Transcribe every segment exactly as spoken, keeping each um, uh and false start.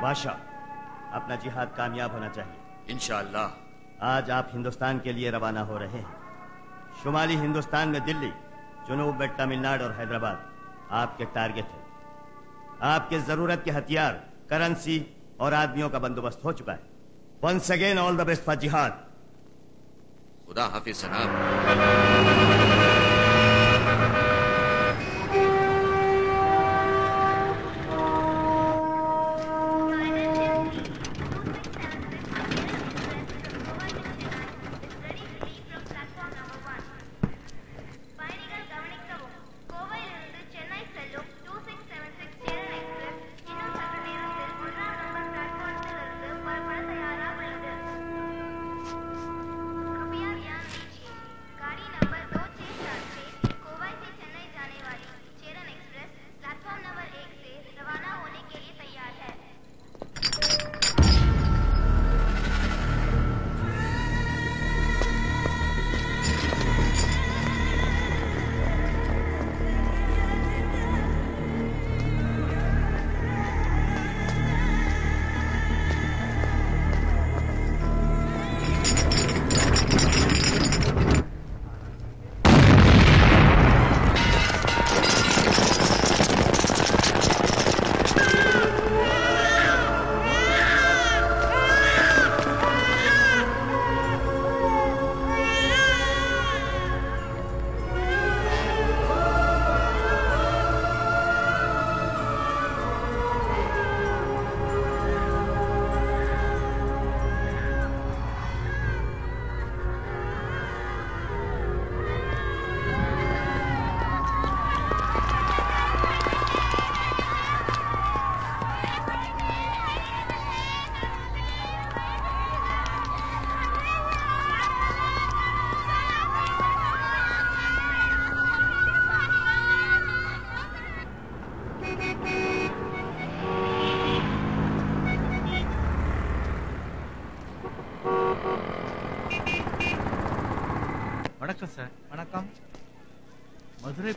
बादशाह, अपना जिहाद कामयाब होना चाहिए। इंशाअल्लाह। आज आप हिंदुस्तान के लिए रवाना हो रहे हैं। शुमाली हिंदुस्तान में दिल्ली, जुनूब में तमिलनाडु और हैदराबाद आपके टारगेट है। आपके जरूरत के हथियार, करेंसी और आदमियों का बंदोबस्त हो चुका है। Once again all the best for जिहाद। खुदा हाफिज सनाब।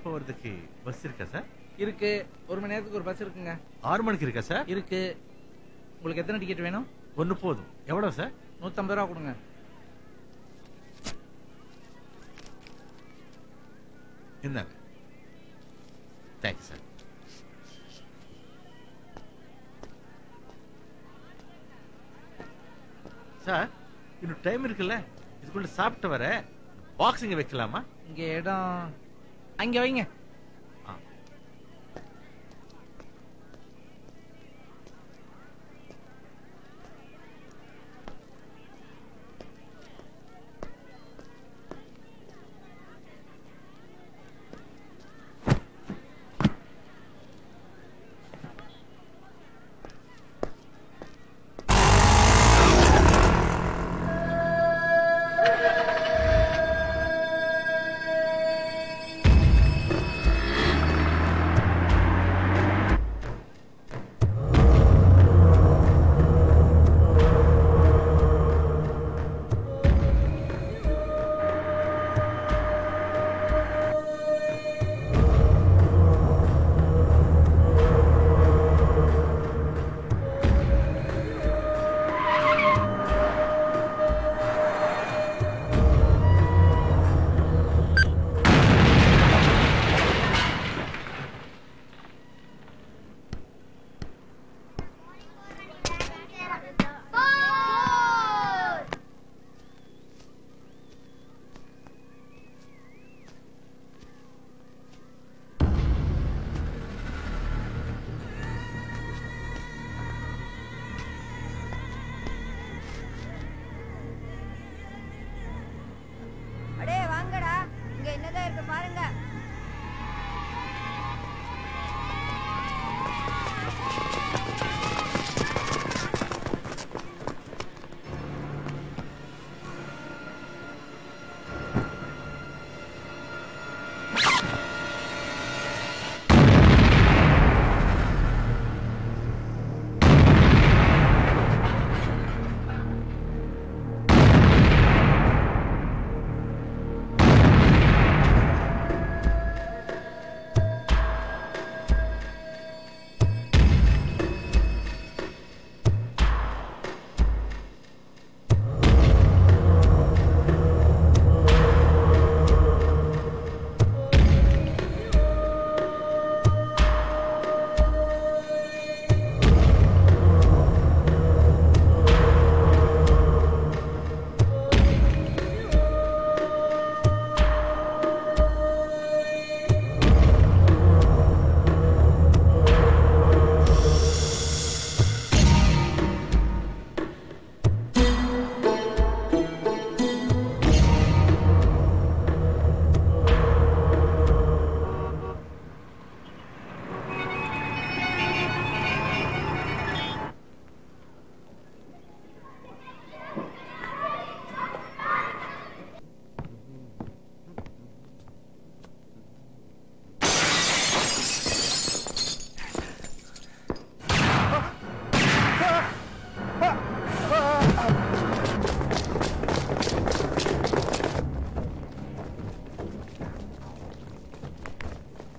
போறதுக்கு பஸ் இருக்கா சார்? இருக்கு, ஒரு மணி நேரத்துக்கு ஒரு பஸ் இருக்குங்க. ஆறு மணிக்கு இருக்கா சார்? இருக்கு. உங்களுக்கு எத்தனை டிக்கெட் வேணும்? ஒன்னு போதும். எவ்வளவு சார்? நூத்தம்பது ரூபா கொடுங்க. என்னங்க? Thanks sir. சார், இன்னும் டைம் இருக்குல்ல, இதுக்குள்ள சாப்பிட்டு வர பாக்ஸிங் வைக்கலாமா? இங்க இடம் அங்க வைங்க.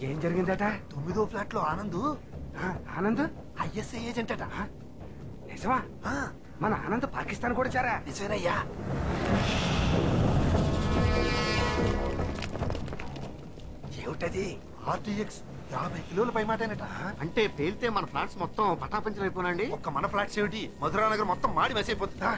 ఏం జరిగిందట? తొమ్మిదో ఫ్లాట్ లో ఆనంద్ ఆనంద్ ఐఎస్ఐ ఏజెంట్ అట. నిజమా? మన ఆనంద్ పాకిస్తాన్ కూడా చారా? నిజమేనయ్యా. ఏమిటది? ఆర్డీఎక్స్ యాభై కిలోల పై మాటేనట. అంటే పేలితే మన ఫ్లాట్స్ మొత్తం పటాపంచలు అయిపోనండి. ఒక్క మన ఫ్లాట్స్ ఏమిటి, మధురా నగర్ మొత్తం మాడి వేసైపోతుందా?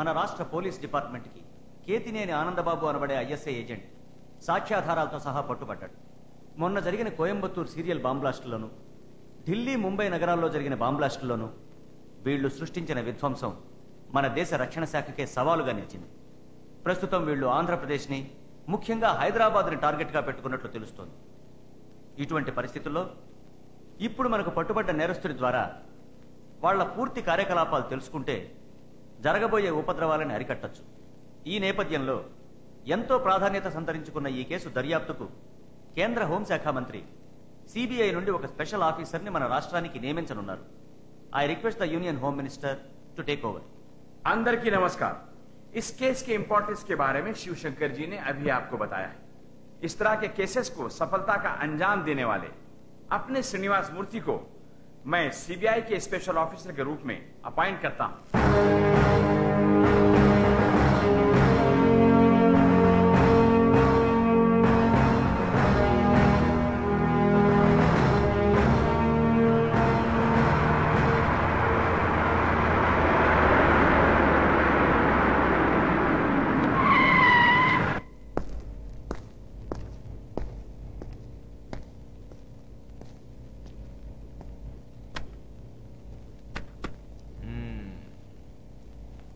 మన రాష్ట్ర పోలీస్ డిపార్ట్మెంట్కి కేతినేని ఆనందబాబు అనబడే ఐఎస్ఐ ఏజెంట్ సాక్ష్యాధారాలతో సహా పట్టుబడ్డాడు. మొన్న జరిగిన కోయంబత్తూరు సీరియల్ బాంబ్లాస్టుల్లోనూ, ఢిల్లీ ముంబై నగరాల్లో జరిగిన బాంబ్లాస్టుల్లోనూ వీళ్లు సృష్టించిన విధ్వంసం మన దేశ రక్షణ శాఖకే సవాలుగా నిలిచింది. ప్రస్తుతం వీళ్లు ఆంధ్రప్రదేశ్ని, ముఖ్యంగా హైదరాబాద్ని టార్గెట్గా పెట్టుకున్నట్లు తెలుస్తోంది. ఇటువంటి పరిస్థితుల్లో ఇప్పుడు మనకు పట్టుబడ్డ నేరస్తుడి ద్వారా వాళ్ల పూర్తి కార్యకలాపాలు తెలుసుకుంటే జరగబోయే ఉపద్రవాలను అరికట్టచ్చు. ఈ నేపథ్యంలో ఎంతో ప్రాధాన్యత సంతరించుకున్న ఈ కేసు దర్యాప్తుకు కేంద్ర హోంశాఖ మంత్రి సిబిఐ నుండి ఒక స్పెషల్ ఆఫీసర్ని మన రాష్ట్రానికి నియమించనున్నారు. I request the union home minister to take over. అందరికీ నమస్కార్. इस केस के इंपॉर्टेंस के बारे में शिव शंकर जी ने अभी आपको बताया है. इस तरह के केसेस को सफलता का अंजाम देने वाले अपने श्रीनिवास मूर्ति को मैं सीबीआई के स्पेशल ऑफिसर के रूप में अपॉइंट करता हूं.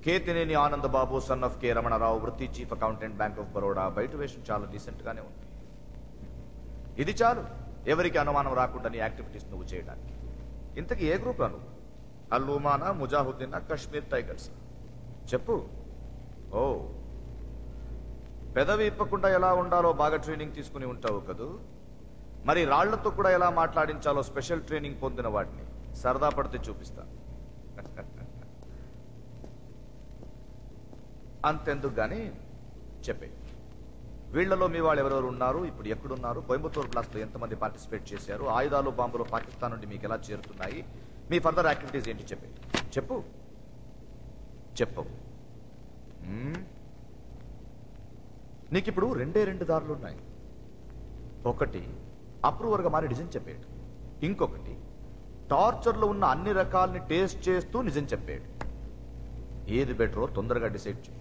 Ketineni Anandababu son of K Ramanarao, వృత్తి chief accountant, bank of Baroda. బయట వేషం చాలా డీసెంట్ గానే ఉంది. ఇది చాలు ఎవరికి అనుమానం రాకుండా నీ యాక్టివిటీస్ నువ్వు చేయడానికి. ఇంతకీ ఏ గ్రూప్ నువ్వు? అల్లుమానా, ముజాహుద్దీన్, కశ్మీర్ టైగర్స్? చెప్పు. ఓ, పెదవి ఇప్పకుండా ఎలా ఉండాలో బాగా ట్రైనింగ్ తీసుకుని ఉంటావు కదూ. మరి రాళ్లతో కూడా ఎలా మాట్లాడించాలో స్పెషల్ ట్రైనింగ్ పొందిన వాటిని సరదా పడితే చూపిస్తా. అంతెందుకు గానీ చెప్పే, వీళ్లలో మీ వాళ్ళు ఎవరెవరు ఉన్నారు, ఇప్పుడు ఎక్కడున్నారు, కోయంబత్తూరు బ్లాస్ట్ లో ఎంతమంది పార్టిసిపేట్ చేశారు, ఆయుధాలు బాంబులు పాకిస్తాన్ నుండి మీకు ఎలా చేరుతున్నాయి, మీ ఫర్దర్ యాక్టివిటీస్ ఏంటి చెప్పే. చెప్పు చెప్పవు. నీకిప్పుడు రెండే రెండు దారులు ఉన్నాయి. ఒకటి అప్రూవర్గా మారి నిజం చెప్పేయడు, ఇంకొకటి టార్చర్లో ఉన్న అన్ని రకాలని టేస్ట్ చేస్తూ నిజం చెప్పేయడు. ఏది బెటరో తొందరగా డిసైడ్ చేయి.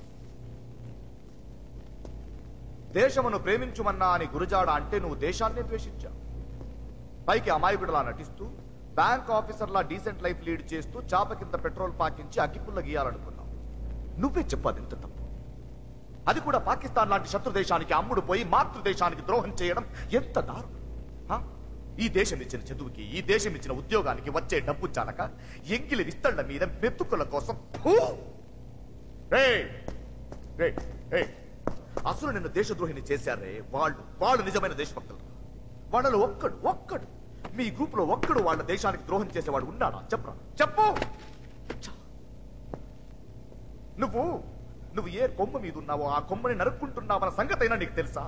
దేశమును ప్రేమించుమన్నా అని గురజాడ అంటే నువ్వు దేశాన్ని ద్వేషించావు. పైకి అమాయకుడులా నటిస్తూ, బ్యాంక్ ఆఫీసర్లా డీసెంట్ లైఫ్ లీడ్ చేస్తూ, చాప కింద పెట్రోల్ పాకించి అగ్గిపుల్ల గీయాలనుకున్నావు. నువ్వే చెప్పాది ఎంత తప్పు. అది కూడా పాకిస్తాన్ లాంటి శత్రు దేశానికి అమ్ముడు పోయి మాతృదేశానికి ద్రోహం చేయడం ఎంత దారుణం. ఈ దేశం ఇచ్చిన చదువుకి, ఈ దేశం ఇచ్చిన ఉద్యోగానికి వచ్చే డబ్బు చాలక ఎంగిలి విస్తళ్ల మీద మెతుకుల కోసం. అసలు నిన్ను దేశద్రోహిని చేశారే వాళ్ళు. వాళ్ళు నిజమైన దేశభక్తులు. వాళ్ళలో ఒక్కడు ఒక్కడు మీ గ్రూప్ లో ఒక్కడు వాళ్ళ దేశానికి ద్రోహం చేసేవాడు ఉన్నాడా? చెప్పరా? చెప్పు. నువ్వు నువ్వు ఏ కొమ్మ మీద ఉన్నావో ఆ కొమ్మని నరుక్కుంటున్నావన్న సంగతైనా నీకు తెలుసా?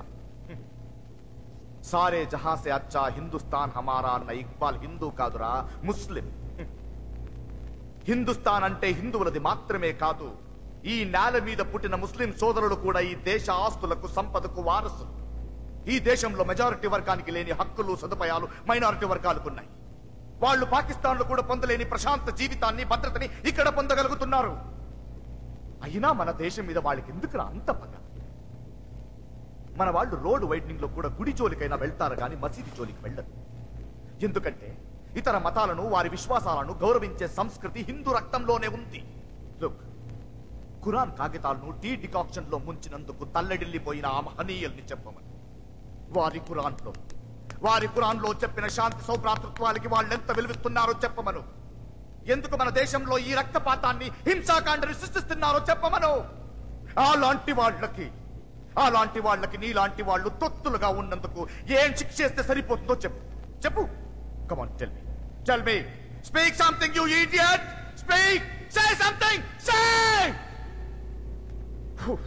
सारे जहां से अच्छा हिंदुस्तान हमारा ना इक्बाल हिंदू कादुरा मुस्लिम. हिंदुस्तान अंटे हिंदुवुलदि मात्रमे कादु, ई नेल मीद पुट्टिन मुस्लिम सोदरुलु कूडा ई देश आस्तुलकु संपदकु वारसुलु. ई देशंलो मेजारिटी वर्गानिकि लेनि हक्कुलु सदुपयालु మైనారిటీ వర్గాలకు ఉన్నాయి. వాళ్ళు పాకిస్తాన్ లో కూడా పొందలేని ప్రశాంత జీవితాన్ని, భద్రతని ఇక్కడ పొందగలుగుతున్నారు. అయినా మన దేశం మీద వాళ్ళకి ఎందుకు అంత పగ? మన వాళ్ళు రోడ్ వైడనింగ్ లో కూడా గుడి జోలికైనా వెళ్తారు కానీ మసీదు జోలికి వెళ్ళరు. ఎందుకంటే ఇతర మతాలను, వారి విశ్వాసాలను గౌరవించే సంస్కృతి హిందూ రక్తంలోనే ఉంది. లుక్, ఖురాన్ కాగితాలను టీ డికాక్షన్ లో ముంచినందుకు తల్లడిల్లిపోయిన ఆ మహనీయుల్ని చెప్పమని, వారి ఖురాన్ లో వారి ఖురాన్ లో చెప్పిన శాంతి సౌభ్రాతృత్వాలకి వాళ్ళెంత విలువిస్తున్నారో చెప్పమను. ఎందుకు మన దేశంలో ఈ రక్తపాతాన్ని, హింసాకాండని సృష్టిస్తున్నారో చెప్పమను. అలాంటి వాళ్ళకి అలాంటి వాళ్ళకి నీలాంటి వాళ్ళు తొత్తులుగా ఉన్నందుకు ఏం శిక్ష చేస్తే సరిపోతుందో చెప్పు చెప్పు. Come on, tell me. Tell me. Speak something, you idiot! Speak! Say something! Say! Whew.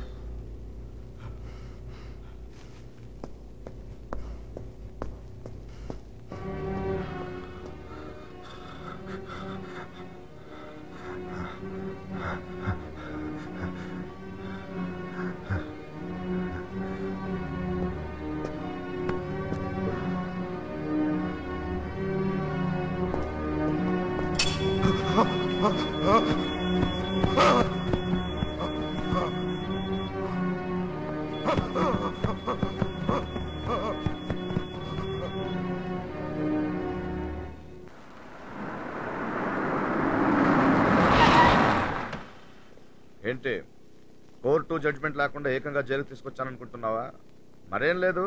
ఏంటి కోర్టు జడ్జ్మెంట్ లేకుండా ఏకంగా జైలుకి తీసుకొచ్చాననుకుంటున్నావా? మరేం లేదు,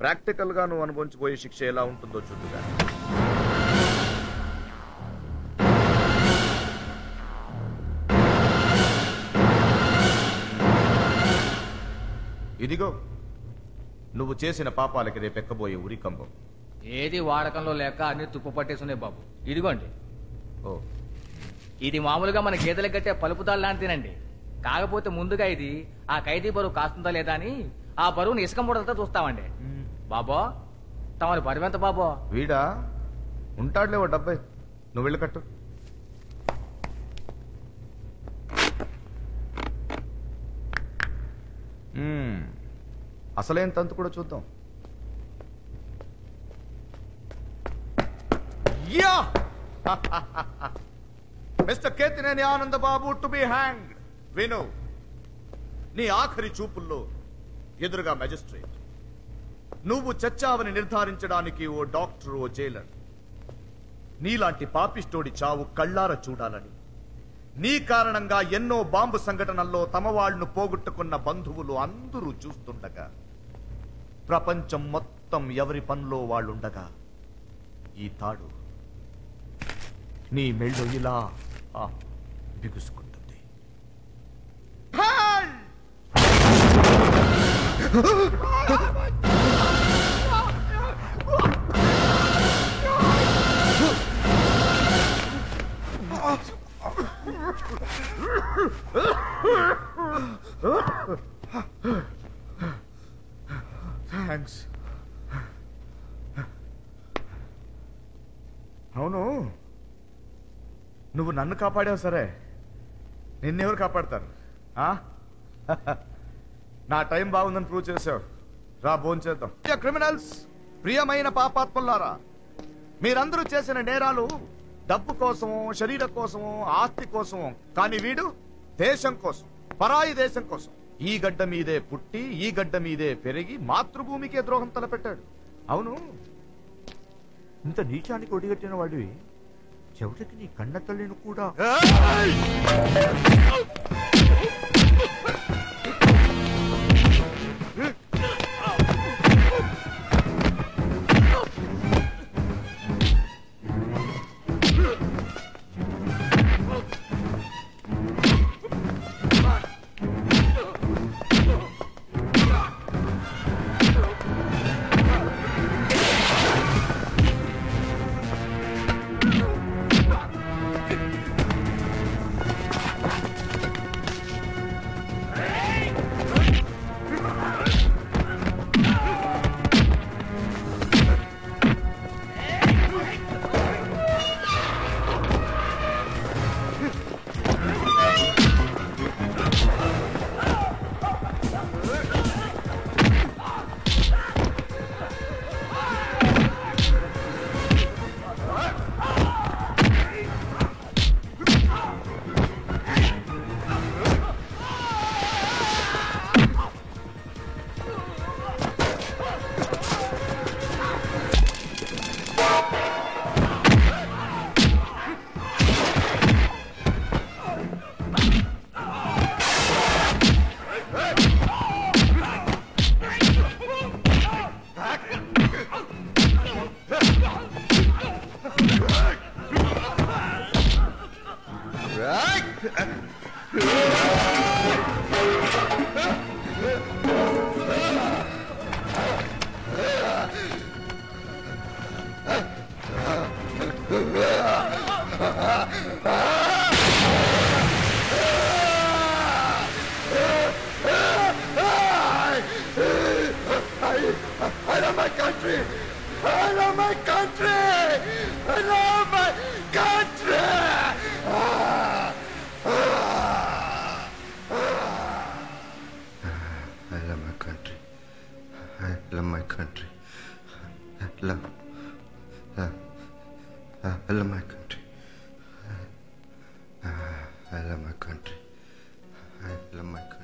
ప్రాక్టికల్గా నువ్వు అనుభవించిపోయే శిక్ష ఎలా ఉంటుందో చూద్దుగా. ఇదిగో నువ్వు చేసిన పాపాలకి రేపెక్కబోయే ఉరికంబం. ఏది వాడకంలో లేక అన్ని తుప్పు పట్టేసున్నాయి బాబు. ఇదిగోండి. ఓ, ఇది మామూలుగా మన గేదెలకు కట్టే పలుపుదాలు లాంటినండి. కాకపోతే ముందుగా ఇది ఆ ఖైదీ బరువు కాస్తుందా లేదా అని ఆ బరువును ఇసుక మూడలతో చూస్తామండి. బాబో తమరి బరువెంత బాబో? వీడా ఉంటాడులే ఓ డెబ్బై. నువ్వు వెళ్ళి కట్టు. అసలేం తంతు కూడా చూద్దాం. Yeah mister Ketineni Ananda Babu to be hanged. విను, నీ ఆఖరి చూపుల్లో ఎదురుగా మెజిస్ట్రేట్, నువ్వు చచ్చావని నిర్ధారించడానికి ఓ డాక్టర్, ఓ జైలర్ నీలాంటి పాపిస్టోడి చావు కళ్ళార చూడాలని, నీ కారణంగా ఎన్నో బాంబు సంఘటనల్లో తమ వాళ్ళను పోగొట్టుకున్న బంధువులు అందరూ చూస్తుండగా, ప్రపంచం మొత్తం ఎవరి పనిలో వాళ్ళుండగా ఈ తాడు నీ మెళ్ళు ఇలా బిగుసుకుంటుంది. థ్యాంక్స్. అవును, నువ్వు నన్ను కాపాడావు సరే, నిన్నెవరు కాపాడతారు? నా టైం బాగుందని ప్రూవ్ చేసావు. రా భోంచేద్దాం. క్రిమినల్స్, ప్రియమైన పాపాత్ములారా, మీరందరూ చేసిన నేరాలు డబ్బు కోసమో, శరీరం కోసమో, ఆస్తి కోసమో, కానీ వీడు దేశం కోసం, పరాయి దేశం కోసం, ఈ గడ్డ మీదే పుట్టి ఈ గడ్డ మీదే పెరిగి మాతృభూమికే ద్రోహం తలపెట్టాడు. అవును, ఇంత నీచానికి ఒడిగట్టిన వాడివి, చెవులకి నీ కన్న తల్లిని కూడా. I love my country! I love my country! I love my country! I love my country. I love my country. I love, I, I love my country. I, I love my country. I love my country.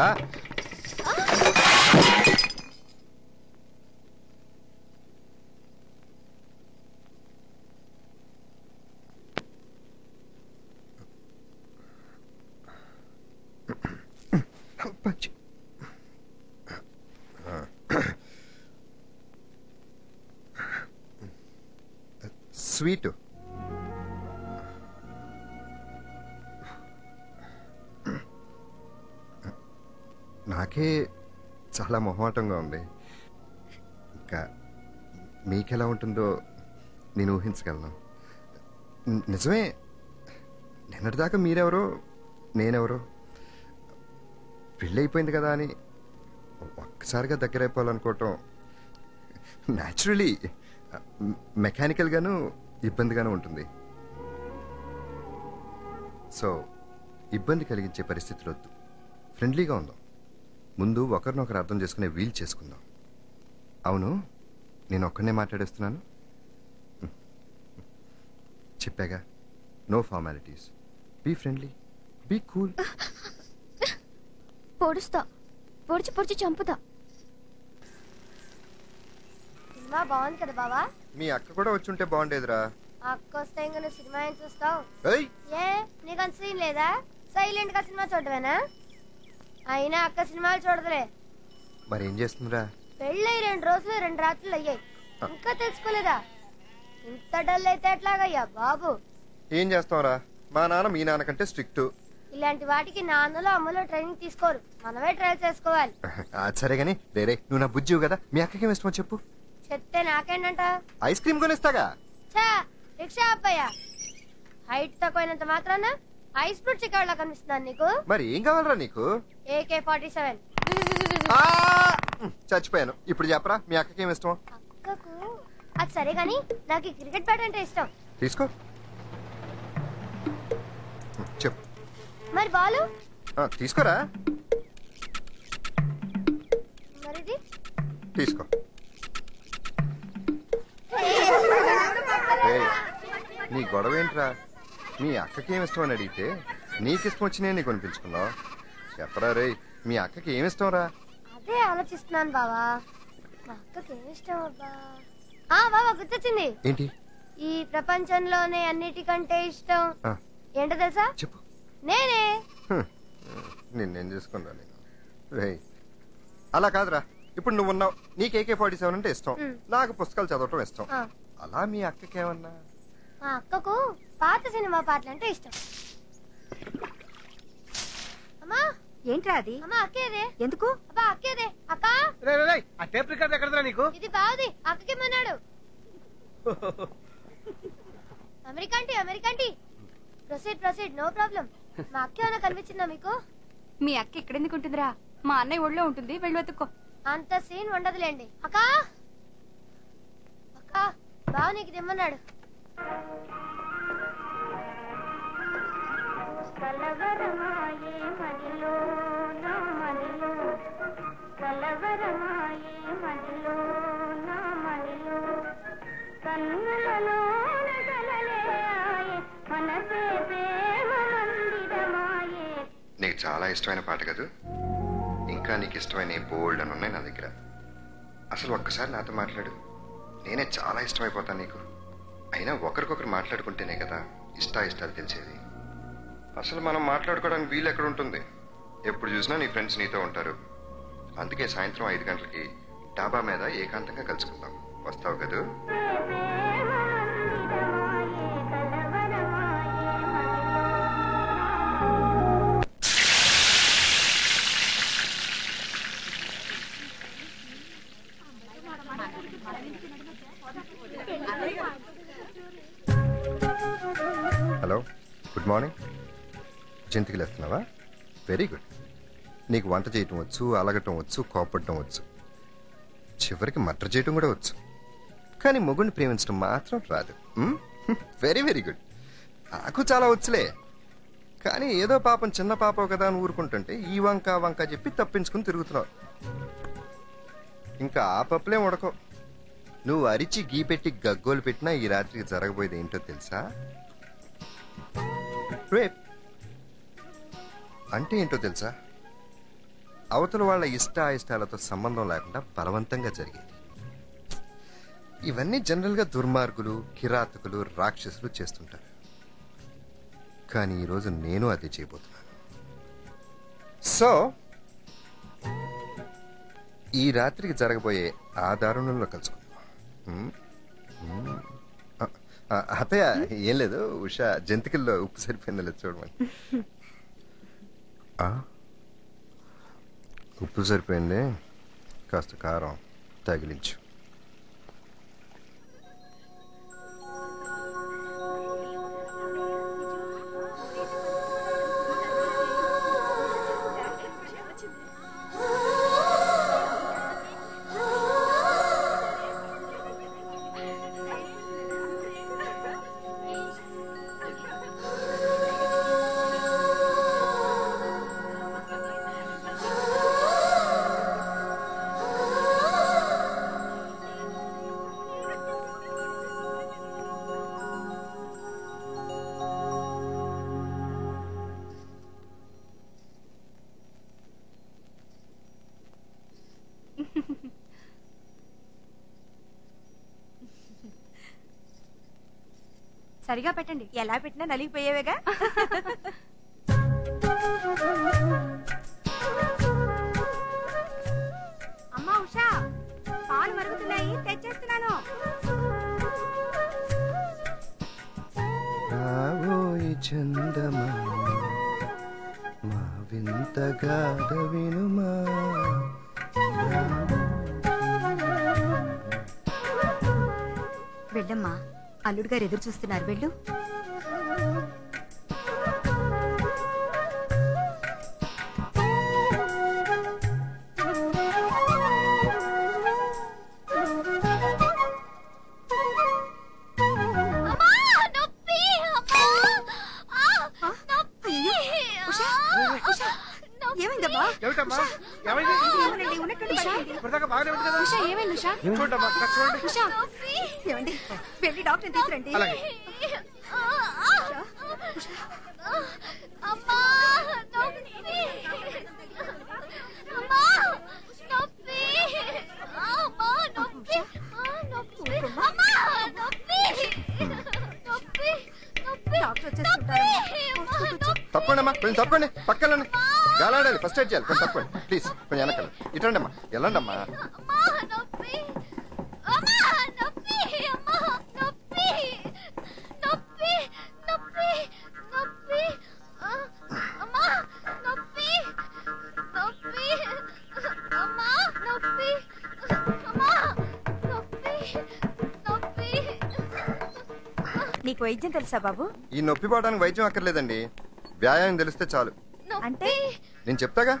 Да? Sweet. నాకే చాలా మొహమాటంగా ఉంది. ఇంకా మీకెలా ఉంటుందో నేను ఊహించగలను. నిజమే, నిన్నటిదాకా మీరెవరో నేనెవరో, పెళ్ళి అయిపోయింది కదా అని ఒక్కసారిగా దగ్గరైపోవాలనుకోవటం న్యాచురలీ మెకానికల్గాను ఇబ్బందిగాను ఉంటుంది. సో ఇబ్బంది కలిగించే పరిస్థితులు వద్దు, ఫ్రెండ్లీగా ఉందాం. ముందు ఒకరినొకరు అర్థం చేసుకునే వీలు చేసుకుందాం. అవును, నేను ఒక్కనే మాట్లాడేస్తున్నాను చెప్పాగా. No formalities, be friendly, be cool. పొడుస్తా, పొడిచి పొడిచి చంపుతా. సినిమా బాగుంది కదా బావా. మీ అక్క కూడా వచ్చి ఉంటే బాగుండేదిరా. అక్క వస్తే ఇంకా సినిమా ఏం చూస్తావు? నీకు అంత సీన్ లేదా? సైలెంట్ గా సినిమా చూడవేనా? అయినా అక్క సినిమాలు చూడదులే. మరేం చేస్తుందిరా? పెళ్ళై రెండు రోజులు రెండు రాత్రులు అయ్యాయి, ఇంకా తెలుసుకోలేదా? ఇంత డల్ అయితే ఎట్లాగయ్యా బాబు? ఏం చేస్తావురా, మా నాన్న మీ నాన్న కంటే స్ట్రిక్ట్. ఇలాంటి వాటికి నాన్నలో అమ్మలో ట్రైనింగ్ తీసుకోరు, మనమే ట్రై చేసుకోవాలి. సరే గానీ రేరే, నువ్వు నా బుజ్జివు కదా, మీ అక్కకి ఏం ఇష్టమో చెప్పు. చెప్తే నాకేంటంట? Ice cream కొనిస్తాగా. చా రిక్షా అబ్బాయా, హైట్ తక్కువైనంత మాత్రాన ఐస్ ఫ్రూట్ చికెన్ కనిపిస్తున్నాను నీకు. మరి ఏం కావాలరా నీకు? A K forty seven. చచ్చిపోయాను, ఇప్పుడు చెప్పరా మీ అక్కకి ఏమి ఇష్టం? అక్కకు అది సరే గానీ నాకు క్రికెట్ బ్యాట్ అంటే ఇష్టం. తీసుకో చెప్పు. మరి బాలు తీసుకోరా. మరిది తీసుకో. నీ గొడవ ఏంట్రా? మీ అక్కకి ఏమి ఇష్టం అని అడిగితే నీకు ఇష్టం వచ్చినా నీకు అనిపించుకున్నావు. చెప్పరా రే, మీ అక్కకి ఏమిష్టం రా? అదే ఆలోచిస్తున్నాను బావా. నాకేం ఇష్టం అబ్బా? ఆ బావా గుర్తొచ్చింది. ఏంటి? ఈ ప్రపంచంలోనే అన్నిటికంటే ఇష్టం ఏంటో తెలుసా? చెప్పు. నేనే. నిన్నేం చేసుకున్నాను నేను. అలా కాదురా, ఇప్పుడు నువ్వు ఉన్నావు, నీకు ఏకే ఫార్టీ సెవెన్ అంటే ఇష్టం, నాకు పుస్తకాలు చదవటం ఇష్టం. అలా మీ అక్కకేమన్నా? మా అక్కకు పాత సినిమా పాటలు అంటే ఇష్టం. అమ్మా ఏంట్రా అది? అమ్మా అక్కేదే. ఎందుకు అబ్బా అక్కేదే? అక్క ఆ టేప్ రికార్డ్ ఎక్కడరా నీకు? ఇది బావుది, అక్కకేమన్నాడు. అమెరికాంటి అమెరికాంటి ప్రొసీడ్ ప్రొసీడ్ నో ప్రాబ్లం. మా అక్క ఏమైనా కనిపించిందా మీకు? మీ అక్క ఎక్కడెందుకు ఉంటుందిరా, మా అన్నయ్య ఒళ్ళో ఉంటుంది, వెళ్ళి వెతుక్కో. అంత సీన్ ఉండదులేండి. అక్క అక్క బావ నీకు తెమ్మన్నాడు. నీకు చాలా ఇష్టమైన పాట కదా, ఇంకా నీకు ఇష్టమైన బోల్డ్ అని ఉన్నాయి నా దగ్గర. అసలు ఒక్కసారి నాతో మాట్లాడు, నేనే చాలా ఇష్టమైపోతాను నీకు. అయినా ఒకరికొకరు మాట్లాడుకుంటేనే కదా ఇష్ట ఇష్టాలు తెలిసేది. అసలు మనం మాట్లాడుకోవడానికి వీలు ఎక్కడ ఉంటుంది? ఎప్పుడు చూసినా నీ ఫ్రెండ్స్ నీతో ఉంటారు. అందుకే సాయంత్రం ఐదు గంటలకి డాబా మీద ఏకాంతంగా కలుసుకుందాం, వస్తావు కదా? Hello, good morning. జంతికలు వేస్తున్నావా? Very good. నీకు వంట చేయటం వచ్చు, అలగటం వచ్చు, కోపడటం వచ్చు, చివరికి మటర్ చేయటం కూడా వచ్చు. కానీ మొగుడిని ప్రేమించడం మాత్రం రాదు. Very very good. నాకు చాలా వచ్చులే, కానీ ఏదో పాపం చిన్న పాప కదా అని ఊరుకుంటుంటే ఈ వంక వంక చెప్పి తప్పించుకుని తిరుగుతున్నావు. ఇంకా ఆ పప్పులే ఉడకో. నువ్వు అరిచి గీ పెట్టి గగ్గోలు పెట్టినా ఈ రాత్రికి జరగబోయేది ఏంటో తెలుసా? రేప్. అంటే ఏంటో తెలుసా? అవతల వాళ్ళ ఇష్ట ఇష్టాలతో సంబంధం లేకుండా బలవంతంగా జరిగేది. ఇవన్నీ జనరల్గా దుర్మార్గులు, కిరాతకులు, రాక్షసులు చేస్తుంటారు. కానీ ఈరోజు నేను అదే చేయబోతున్నాను. సో ఈ రాత్రికి జరగబోయే ఆ దారుణంలో కలుసుకుంటాను. అతయ్య ఏం లేదు, ఉషా జంతికల్లో ఉప్పు సరిపోయిందా చూడమని. ఉప్పు సరిపోయింది, కాస్త కారం తగిలించు. సరిగా పెట్టండి, ఎలా పెట్టినా నలిగిపోయేవేగా. అమ్మా ఉషా, పాలు మరుగుతున్నాయి, తెచ్చేస్తున్నాను. రాబోయి చందమా మా వింత గాథ వినుమా, వెళ్ళమ్మా అల్లుడు గారు ఎదురు చూస్తున్నారు, వెళ్ళు. కొంచెం తప్పండి, పక్కలండి, గాలాడాలి, ఫస్ట్ ఎయిడ్ చేయాలి, కొంచెం తప్పండి, ప్లీజ్ కొంచెం వెనకాల ఇటండమ్మా, వెళ్ళండమ్మా. నీకు వైద్యం తెలుసా బాబు? ఈ నొప్పి పోవడానికి వైద్యం అక్కర్లేదండి, వ్యాయామం తెలిస్తే చాలు. అంటే నేను చెప్తాగా.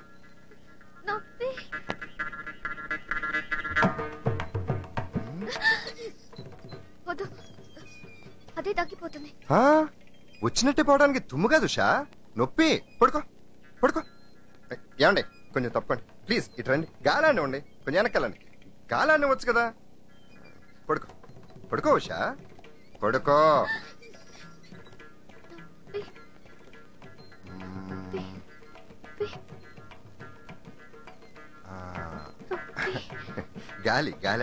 అదే తగ్గిపోతుంది. వచ్చినట్టే పోవడానికి తుమ్ము కాదు ఉషా, నొప్పి. పడుకో పడుకో. ఏమండి కొంచెం తప్పండి, ప్లీజ్ ఇటు రండి, గాలాండి ఉండి, కొంచెం వెనకాలండి, గాలాండి వచ్చు కదా. పడుకో పడుకో ఉషా, పడుకో. గాలి గాలి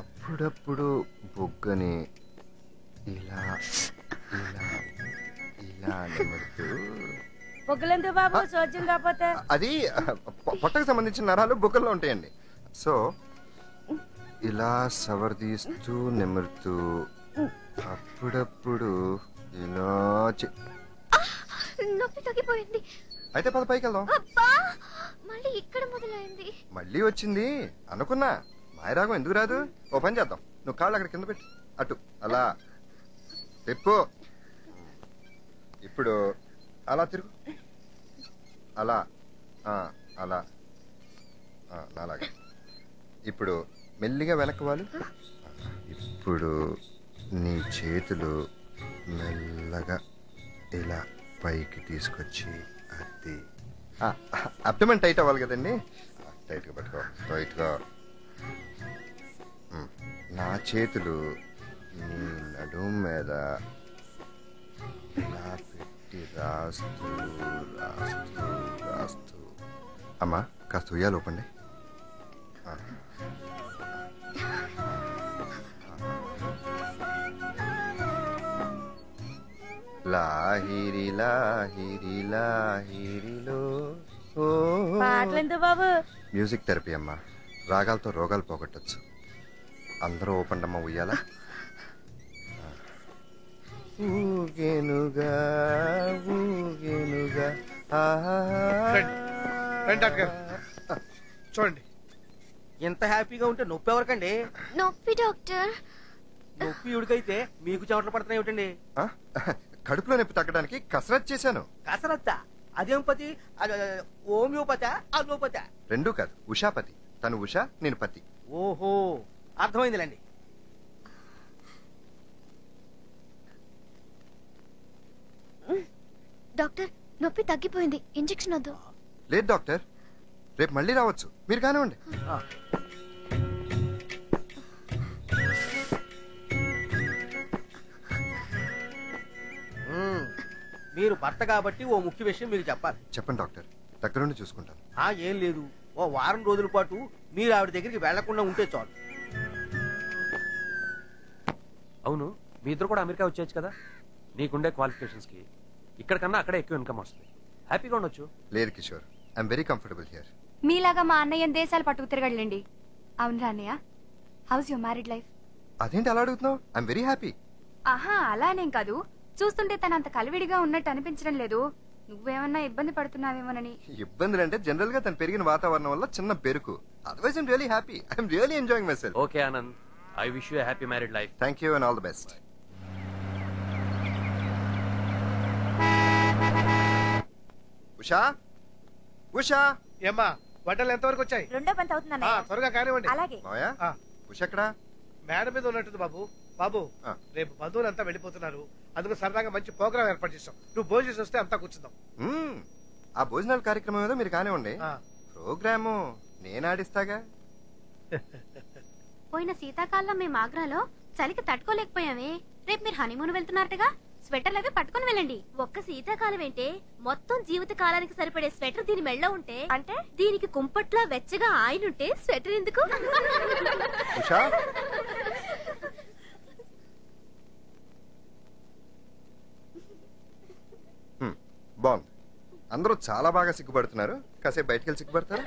అప్పుడప్పుడు బొగ్గని ఇలా ఇలా ఇలా నిమిడుతూ. బొగ్గలందు బాబు సోద్యం కాకపోతే అది పొట్టకు సంబంధించిన నరాలు బొగ్గల్లో ఉంటాయండి. సో ఇలా సవర్దీస్తూ నిమిరుతూ అప్పుడప్పుడు ఇలా. నొప్పి తగ్గిపోయింది అయితే పద పైకి వెళ్దాం. మళ్ళీ ఇక్కడ మొదలైంది, మళ్ళీ వచ్చింది అనుకున్నా. మాయరాగం ఎందుకు రాదు? ఓ పని చేద్దాం, నువ్వు కాళ్ళు అక్కడ కింద పెట్టి అటు అలా తిప్పు, ఇప్పుడు అలా తిరుగు, అలా అలా అలాగే. ఇప్పుడు మెల్లిగా వెనక్కి వాళ్ళు. ఇప్పుడు నీ చేతులు మెల్లగా ఇలా పైకి తీసుకొచ్చి అది అబ్డమన్ టైట్ అవ్వాలి కదండి, టైట్గా పట్టుకో, టైట్గా. నా చేతులు నీ నడుము మీద ఇలా పెట్టి రాస్తూ రాస్తూ రాస్తూ. అమ్మా కాస్త ఉయ్యాలి ఒప్పండి. లాహిరి లాహిరి లాహిరిలో మ్యూజిక్ థెరపీ అమ్మా, రాగాలతో రోగాలు పోగొట్టచ్చు. అందరూ ఓపెండమ్మా ఉయ్యాలా. ఊగేనుగా ఊగేనుగా. చూడండి ఎంత హ్యాపీగా ఉంటే నొప్పి ఎవరికండి? నొప్పి డాక్టర్. నొప్పి ఉడికైతే మీకు చెమటలు పడుతున్నాయి ఏమిటండి? కడుపులో నొప్పి తగ్గడానికి కసరత్ చేశాను. కసరత్తా? అదేంపతి? Homeopathy, allopathy? రెండూ కాదు, ఉషాపతి. తను ఉషా, నేను పతి. ఓహో అర్థమైందిలేండి. డాక్టర్ నొప్పి తగ్గిపోయింది, ఇంజెక్షన్ వద్దు. లేదు డాక్టర్, రేపు మళ్ళీ రావచ్చు, మీరు కానివ్వండి. మీరు భర్త కాబట్టి ఓ ముఖ్య విషయం మీకు చెప్పాలి. చెప్పండి డాక్టర్, దగ్గరుండి చూసుకుంటాను. ఏం లేదు, ఓ వారం రోజుల పాటు మీరు ఆవిడ దగ్గరికి వెళ్లకుండా ఉంటే చాలు. అవును, మీ ఇద్దరు కూడా అమెరికా వచ్చేయచ్చు కదా, నీకుండే క్వాలిఫికేషన్స్ కి ఇక్కడ కన్నా అక్కడే ఎక్కువ ఇన్కమ్ వస్తుంది, హ్యాపీగా ఉండొచ్చు. లేదు Kishore, I'm very comfortable here. మీలాగా మా అన్నయ్య దేశాలు పట్టుకు తిరగడండి. అవును అన్నయ్య, హౌస్ యువర్ మ్యారీడ్ లైఫ్? అదేంటి అలా అడుగుతున్నావు? I'm very happy. ఆహా అలానేం కాదు, చూస్తుంటే తన అంత కలివిడిగా ఉన్నట్టు అనిపించడం లేదు, నువ్వేమన్నా ఇబ్బంది పడుతున్నావేమోనని. ఇబ్బందులు అంటే జనరల్ గా తను పెరిగిన వాతావరణం వల్ల చిన్న బెరుకు. Otherwise I'm really happy, I'm really enjoying myself. Okay Anand, I wish you a happy married life. Thank you and all the best. Usha Usha. ఏమ్మా వంటలు ఎంతవరకు వచ్చాయి? రెండో పంత అవుతుంది అన్న, త్వరగా కానివ్వండి. అలాగే. ఉషా ఎక్కడ? మేడ మీద ఉన్నట్టుంది బాబు. బాబు రేపు బంధువులంతా వెళ్ళిపోతున్నారు, అందుకు సరదాగా మంచి ప్రోగ్రామ్ ఏర్పాటు చేస్తాం, నువ్వు భోజనం చేస్తే అంతా కూర్చుందాం. ఆ భోజనాల కార్యక్రమం ఏదో మీరు కానివ్వండి, ప్రోగ్రాము నేను ఆడిస్తాగా. పోయిన శీతాకాలం మేము ఆగ్రాలో చలికి తట్టుకోలేకపోయామే. రేపు మీరు హనీమూన్ వెళ్తున్నారటగా, స్వెటర్లు అవి పట్టుకుని వెళ్ళండి. ఒక్క శీతాకాలం ఏంటే, మొత్తం జీవిత కాలానికి సరిపడే స్వెటర్ దీని మెళ్ళ ఉంటే, అంటే దీనికి కుంపట్లో వెచ్చగా ఆయన ఉంటే స్వెటర్ ఎందుకు? బాగుంది. అందరూ చాలా బాగా సిగ్గుపడుతున్నారు, కాసేపు బయటకి వెళ్ళి సిగ్గుపడతారు.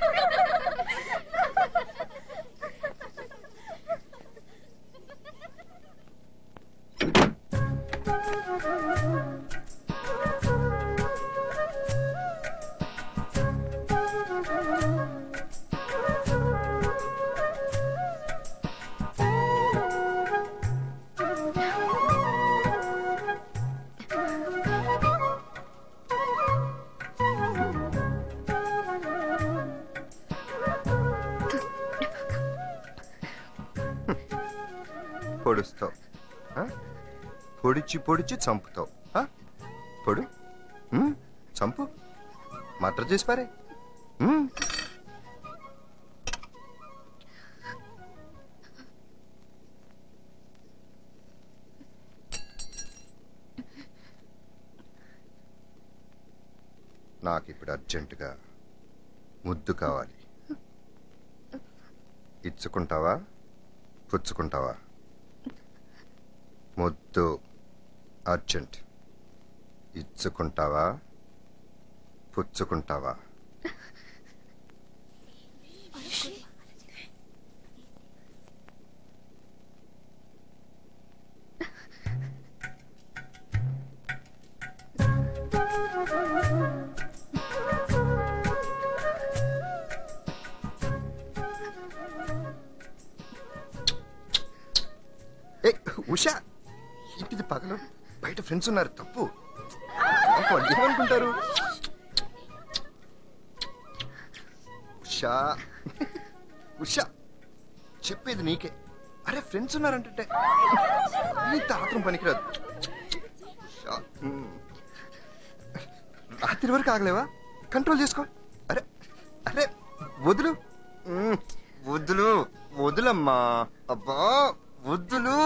పొడిచి పొడిచి చంపుతావు. పొడు చంపు మటర్ చేసి పారే. నాకు ఇప్పుడు అర్జెంటుగా ముద్దు కావాలి, ఇచ్చుకుంటావా పుచ్చుకుంటావా? ముద్దు అర్జెంట్, ఇచ్చుకుంటావా పుచ్చుకుంటావా? ఏ ఉషా, ఇది పగలు బయట ఫ్రెండ్స్ ఉన్నారు, తప్పు. ఏమనుకుంటారు ఉషా? ఉషా చెప్పేది నీకే. అరే ఫ్రెండ్స్ ఉన్నారంటే ఆత్రం పనికిరాదు. రాత్రి వరకు ఆగలేవా? కంట్రోల్ చేసుకో. అరే అరే వదులు వదులు వదులమ్మా, అబ్బా వదులు.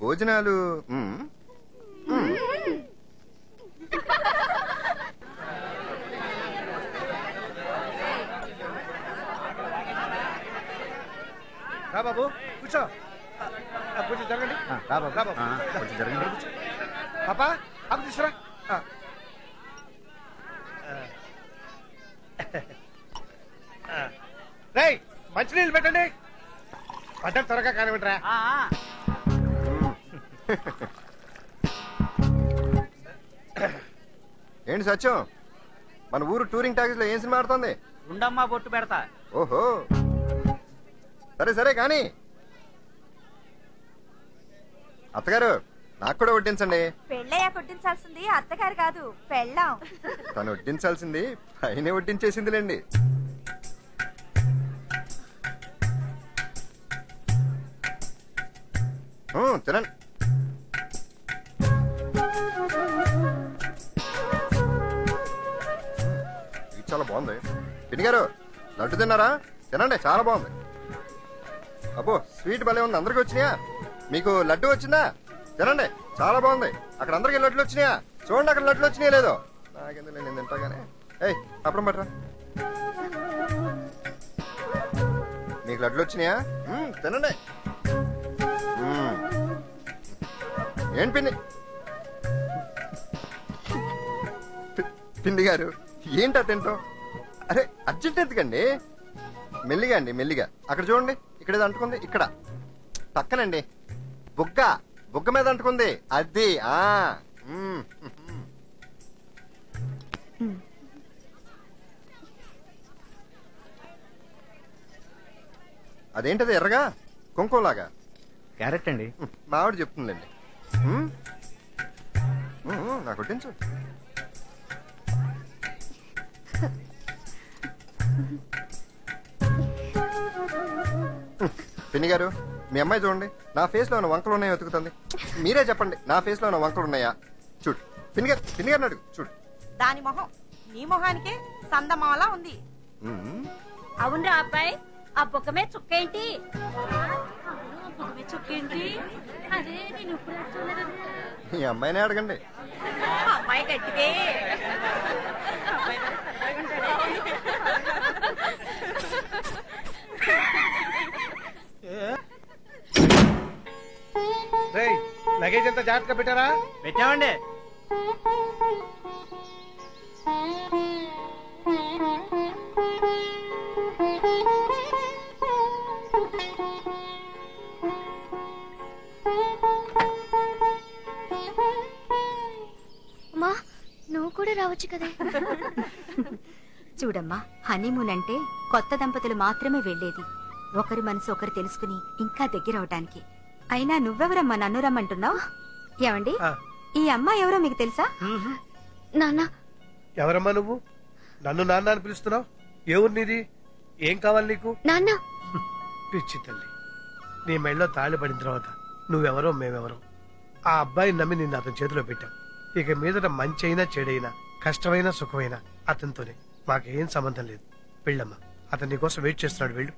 భోజనాలు రా బాబు, కూర్చో. కొంచెం జరగండి పాపా, అప్పుడు తీసుకురా. రై మంచినీళ్ళు పెట్టండి, పడ్డ త్వరగా కానివ్వండి రా. ఏంటి సత్యం, మన ఊరు టూరింగ్ టాకీస్ లో ఏం సినిమా ఆడుతుంది? ఉండమ్మా బొట్టు పెడతా. ఓహో సరే సరే, కానీ అత్తగారు నాకు కూడా వడ్డించండి. పెళ్ళయ్యా వడ్డించాల్సింది అత్తగారు కాదు, పెళ్ళాం. తను వడ్డించాల్సింది పైనే వడ్డించేసిందిలేండి. తినండి. చాలా బాగుంది. పిన్ని గారు లడ్డు తిన్నారా? తినండి, చాలా బాగుంది. అబ్బో స్వీట్ భలే ఉంది. అందరికి వచ్చినాయా? మీకు లడ్డు వచ్చిందా? తినండి, చాలా బాగుంది. అక్కడ అందరికి లడ్లు వచ్చినాయా? చూడండి అక్కడ లడ్లు వచ్చినాయా లేదో. నాకెందుకు నేను తింటాగానే. ఏయ్ అప్పుడు పట్టరా, మీకు లడ్లు వచ్చినాయా? తినండి. ఏంటి పిన్ని పిన్ని గారు ఏంటా తింటో? అరే అర్జెంట్ ఎందుకండి, మెల్లిగా అండి మెల్లిగా. అక్కడ చూడండి, ఇక్కడేదో అంటుకుంది. ఇక్కడ పక్కనండి బుగ్గ, బుగ్గ మీద అంటుకుంది అది. ఆ అదేంటది ఎర్రగా కుంకుమలాగా? క్యారెట్ అండి, మావిడ చెప్తుందండి. నాకు వడ్డించు. పిన్ని గారు, మీ అమ్మాయి చూడండి, నా ఫేస్ లో ఉన్న వంకలు ఉన్నాయో వెతుకుతుంది. మీరే చెప్పండి, నా ఫేస్ లో ఉన్న వంకలు ఉన్నాయా? చూడు పిన్ని గారు, పిన్ని గారు అడుగు. చూడు దాని మొహం నీ మొహానికే సందమాలా ఉంది. అవునరా అబ్బాయి, ఆ బొక్కమే చుక్కేంటి? చుక్కేంటి? అదే నేను ఇప్పుడు మీ అమ్మాయినే అడగండి. అమ్మాయి గట్టిదే. లగేజ్ ఎంత జాగ్రత్తగా పెట్టారా? పెట్టామండి. అమ్మా, నువ్వు కూడా రావచ్చు కదా. చూడమ్మా, హనీమూన్ అంటే కొత్త దంపతులు మాత్రమే వెళ్లేది, ఒకరి మనసు ఒకరు తెలుసుకుని ఇంకా దగ్గర అవటానికి. అయినా నువ్వెవరమ్మా నన్ను రమ్మంటున్నావు? ఏమండి, ఈ అమ్మాయి ఎవరో మీకు తెలుసా? నాన్న. ఎవరమ్మా నువ్వు నన్ను నాన్న అని పిలుస్తున్నావు? ఏ ఊరు నీది? ఏం కావాలి నీకు? నాన్న. పిచ్చి తల్లి, నీ మెళ్ళలో తాళి పడిన తర్వాత నువ్వెవరో మేమెవరో. ఆ అబ్బాయిని నమ్మి నిన్ను అతని చేతిలో పెట్టాం. ఇక మీదట మంచి అయినా చెడైనా, కష్టమైనా సుఖమైనా అతనితోనే, మాకేం సంబంధం లేదు. వెళ్ళమ్మా, అతని కోసం వెయిట్ చేస్తున్నాడు, వెళ్ళు.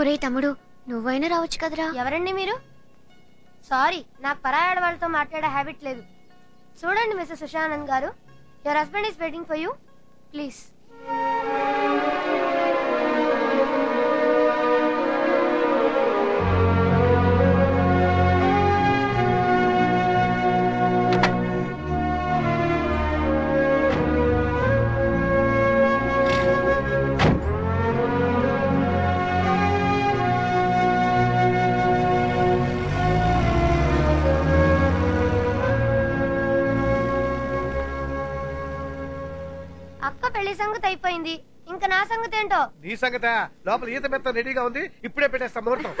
ఒరే తమ్ముడు, నువ్వైనా రావచ్చు కదరా. ఎవరండి మీరు? సారీ, నాకు పరాయాడ వాళ్ళతో మాట్లాడే హ్యాబిట్ లేదు. చూడండి మిస్టర్ సుశానంద్ గారు, your husband is waiting for you, please. అయిపోయింది, ఇంకా నా సంగతి ఏంటో? నీ సంగత లోపల ఈత మెత్త రెడీగా ఉంది, ఇప్పుడే పెట్టేస్తా ముహూర్తం.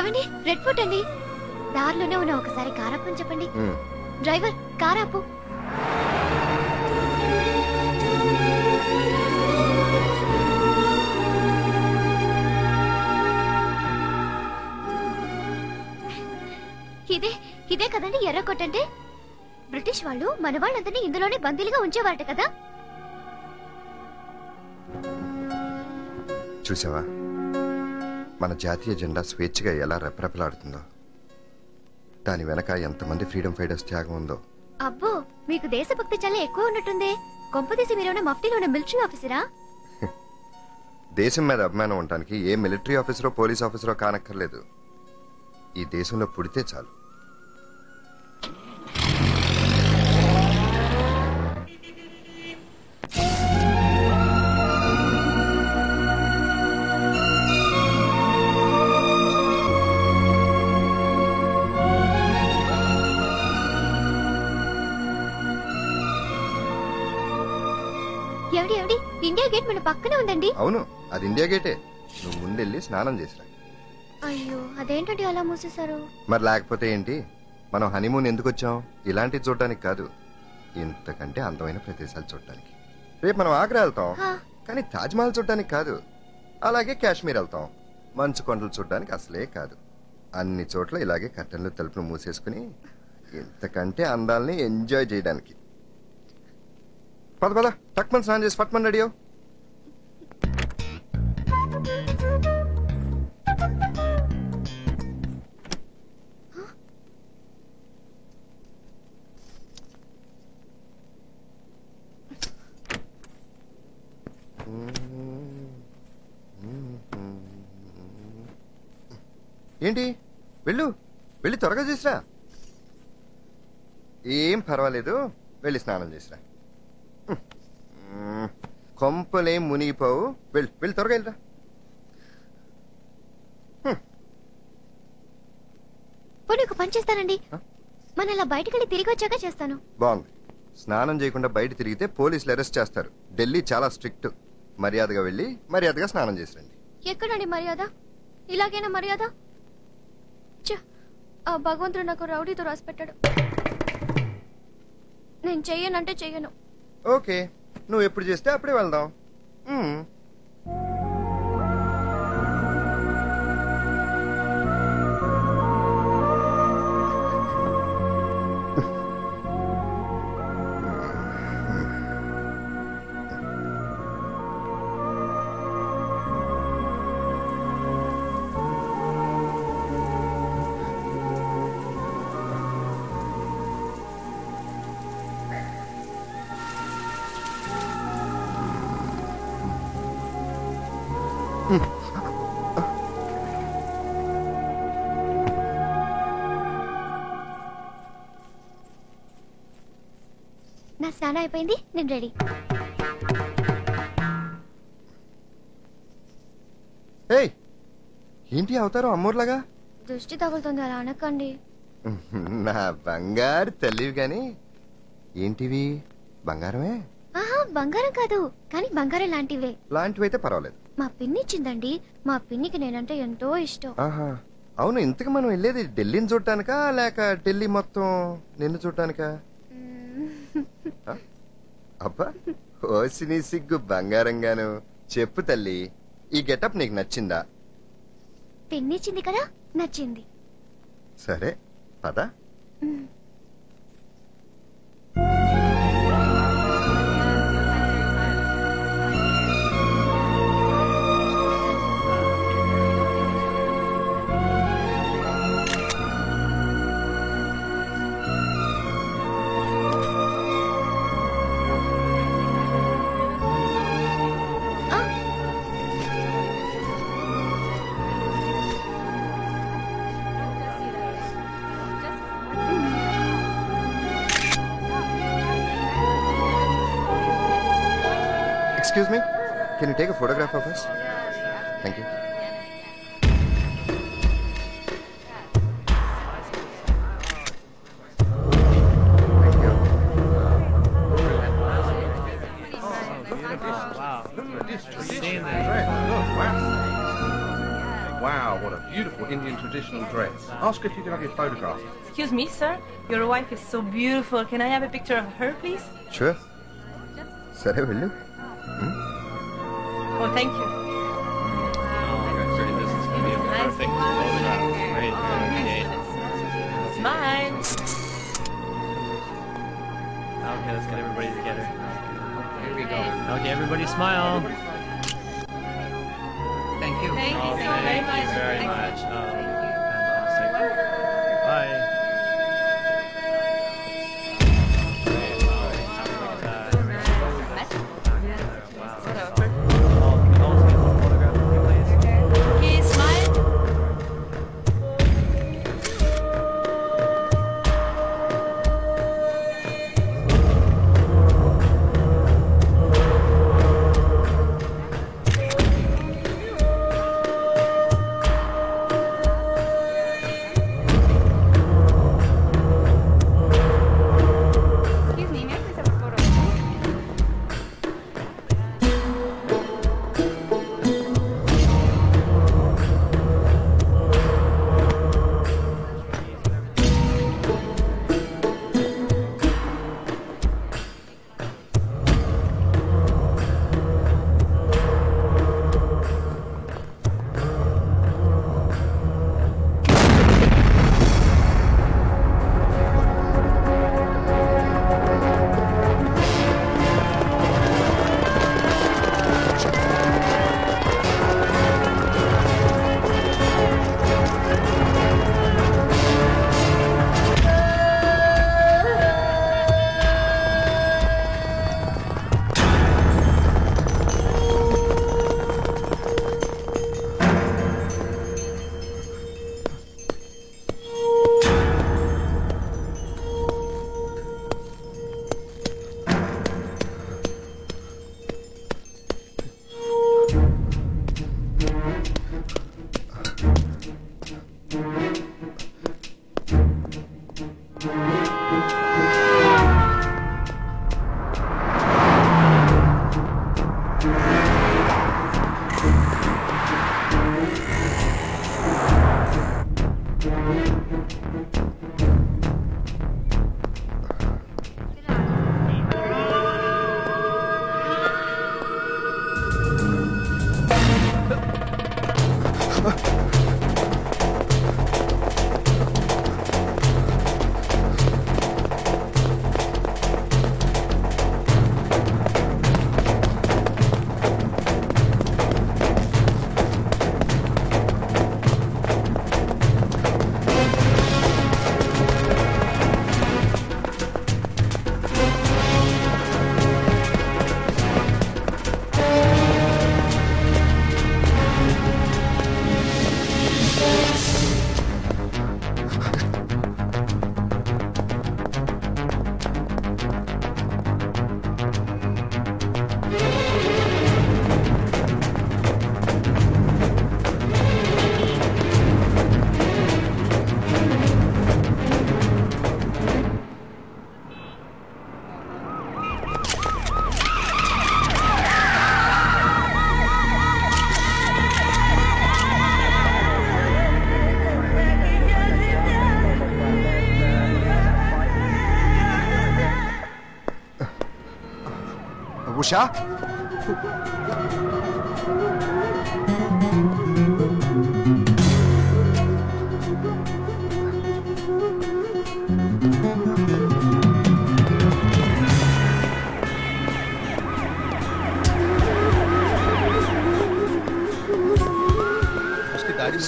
ఏమండి, రెడ్ ఫుట్ అండి. దారిలోనే ఉన్నా, ఒకసారి కారాపని చెప్పండి. డ్రైవర్ కారాపు. ఇదే ఇదే కదండి ఎర్రకోట అంటే? బ్రిటిష్ వాళ్ళు మన వాళ్ళందరినీ ఇందులోనే బందీలుగా ఉంచేవారట కదా. చూసావా, మన జాతీయ జెండా స్వేచ్ఛగా ఎలా రెపరెపలాడుతుందో, దాని వెనక ఎంతమంది ఫ్రీడమ్ ఫైటర్స్ త్యాగం ఉందో. అబ్బో, మీకు దేశభక్తి చాలా ఎక్కువ ఉన్నట్టుందే. కొంపదీసి మీరేమైనా మఫ్టీలోనే మిలిటరీ ఆఫీసరా? దేశం మీద అభిమానం ఉండటానికి ఏ మిలిటరీ ఆఫీసరో పోలీస్ ఆఫీసరో కానక్కర్లేదు, ఈ దేశంలో పుడితే చాలు. ఎవడి ఎవడి ఇండియా గేట్ మన పక్కనే ఉందండి. అవును, అది ఇండియా గేటే. నువ్వు ముందెళ్ళి స్నానం చేసిరా. అయ్యో, అదేంటండి అలా మూసేశారు? మరి లేకపోతే ఏంటి, మనం హనీమూన్ ఎందుకు వచ్చాం? ఇలాంటివి చూడడానికి కాదు, ఇంతకంటే అందమైన ప్రదేశాలు చూడటానికి. రేపు మనం ఆగ్రా వెళ్తాం, కానీ తాజ్మహల్ చూడటానికి కాదు. అలాగే కాశ్మీర్ వెళ్తాం, మంచు కొండలు చూడడానికి అసలే కాదు. అన్ని చోట్ల ఇలాగే కర్టన్లు తలుపులు మూసేసుకుని ఇంతకంటే అందాలని ఎంజాయ్ చేయడానికి. పద పద, టక్మన్ స్నానం చేసి పట్మన్ రెడీ. ఏంటి, వెళ్ళు వెళ్ళి త్వరగా చేసిరా. ఏం పర్వాలేదు, వెళ్ళి స్నానం చేసిరా. కొంపలేం మునిగిపోవు, వెళ్ళి వెళ్ళి త్వరగా వెళ్ళిరా. పోనీ ఒక పని చేస్తానండి, మన అలా బయటకెళ్ళి తిరిగి వచ్చాక చేస్తాను. బాగుంది, స్నానం చేయకుండా బయట తిరిగితే పోలీసులు అరెస్ట్ చేస్తారు. ఢిల్లీ చాలా స్ట్రిక్ట్. మర్యాదగా వెళ్ళి మర్యాదగా స్నానం చేసిరండి. ఎక్కడండి మర్యాద? ఇలాగైనా మర్యాద? ఆ భగవంతుడు నాకు రౌడీతో రాసి పెట్టాడు. నేను చెయ్యనంటే చెయ్యను. ఓకే, నువ్వు ఎప్పుడు చేస్తే అప్పుడే వెళ్దాం. స్నానం అయిపోయింది, నేను రెడీ. ఏంటి అవుతారు అమ్మూర్లాగా? దృష్టి తగులుతుంది, అలా అనకండి. నా బంగారు తల్లివి. కాని ఏంటివి? బంగారమే? బంగారం కాదు, కానీ బంగారం లాంటివే. లాంటివైతే పర్వాలేదు. మా పిన్ని ఇచ్చిందండి. మా పిన్నికి నేనంటే ఎంతో ఇష్టం. అవును, ఇంతకు మనం వెళ్ళేది ఢిల్లీని చూడటానికా లేక ఢిల్లీ మొత్తం నిన్ను చూడటానికా? అబ్బా, ఓసిని సిగ్గు బంగారంగాను. చెప్పు తల్లి, ఈ గెటప్ నీకు నచ్చిందా? పిన్నిచ్చింది కదా, నచ్చింది. సరే పదా. Excuse me, can you take a photograph of us? Thank you. Thank you. Wow, what a beautiful Indian traditional dress. Ask if you can have your photograph. Excuse me, sir. Your wife is so beautiful. Can I have a picture of her, please? Sure. Sir, will you? Oh, thank you. It's mine. Okay, let's get everybody together. Here we go. Okay, everybody smile. Thank you. Thank you so very much. Thank you very much. Bye. Usha?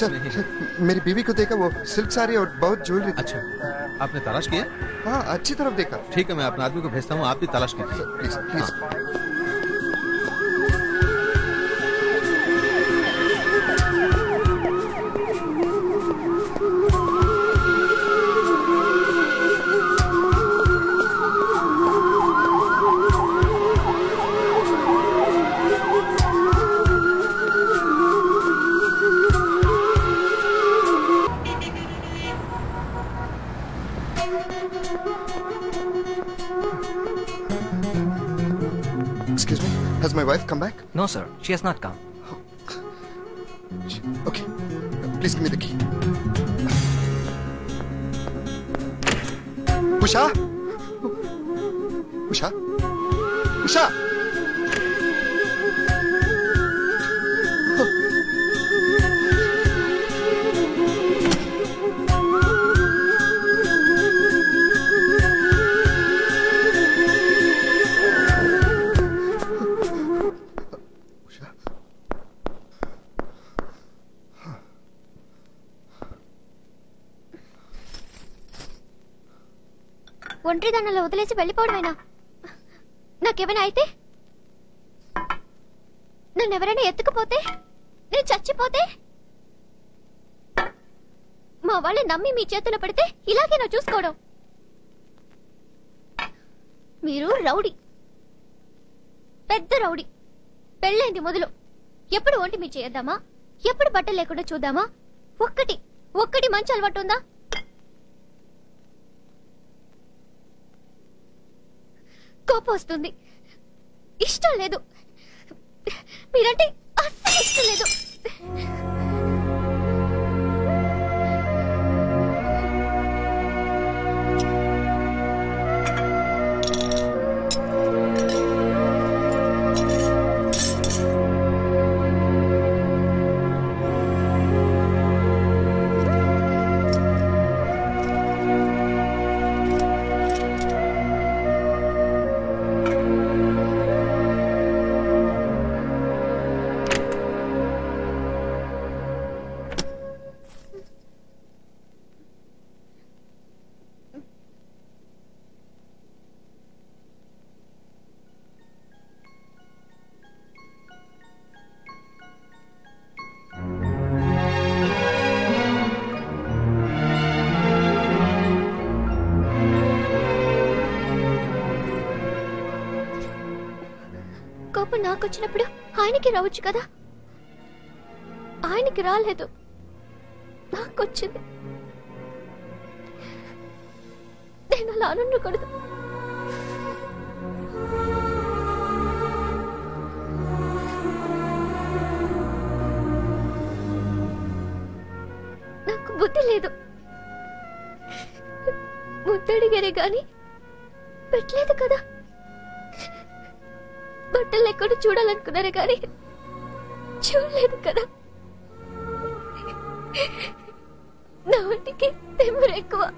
Sir, मेरी बीवी को देखा, वो silk sari और बहुत jewellery. अच्छा, आपने तलाश किया? हाँ, अच्छी तरफ देखा। ठीक है, मैं अपने आदमी को भेजता हूँ, आप भी तलाश कीजिए। Sir, please, please. हाँ। Come back? No, sir. She has not come. Okay. Please give me the key. Usha? Usha? Usha? ఒంటరి దానిలో వదిలేసి వెళ్ళిపోవడమేనా? నాకేమైనా అయితే, నన్ను ఎవరైనా ఎత్తుకుపోతే, నేను చచ్చిపోతే, మా వాళ్ళు నమ్మి మీ చేతులు పడితే ఇలాగే నా చూసుకోవడం. మీరు రౌడీ, పెద్ద రౌడీ. పెళ్ళేంటి మొదలు ఎప్పుడు ఒంటి మీ చేద్దామా, ఎప్పుడు బట్టలు లేకుండా చూద్దామా? ఒక్కటి ఒక్కటి మంచి అలవాటు ఉందా? కోపం వస్తుంది, ఇష్టం లేదు, మీరంటే అస్సలు ఇష్టం లేదు. వచ్చినప్పుడు ఆయనకి రావచ్చు కదా, ఆయనకి రాలేదు, నాకొచ్చింది. నేను అలా అనుకోకూడదు. నాకు బుద్ధి లేదు, ముద్దడిగారే గాని పెట్టలేదు కదా. బట్టలు ఎక్కడ చూడాలనుకున్నారు కానీ చూడలేదు కదా. నా ఒంటికి తెమ్మురు ఎక్కువ,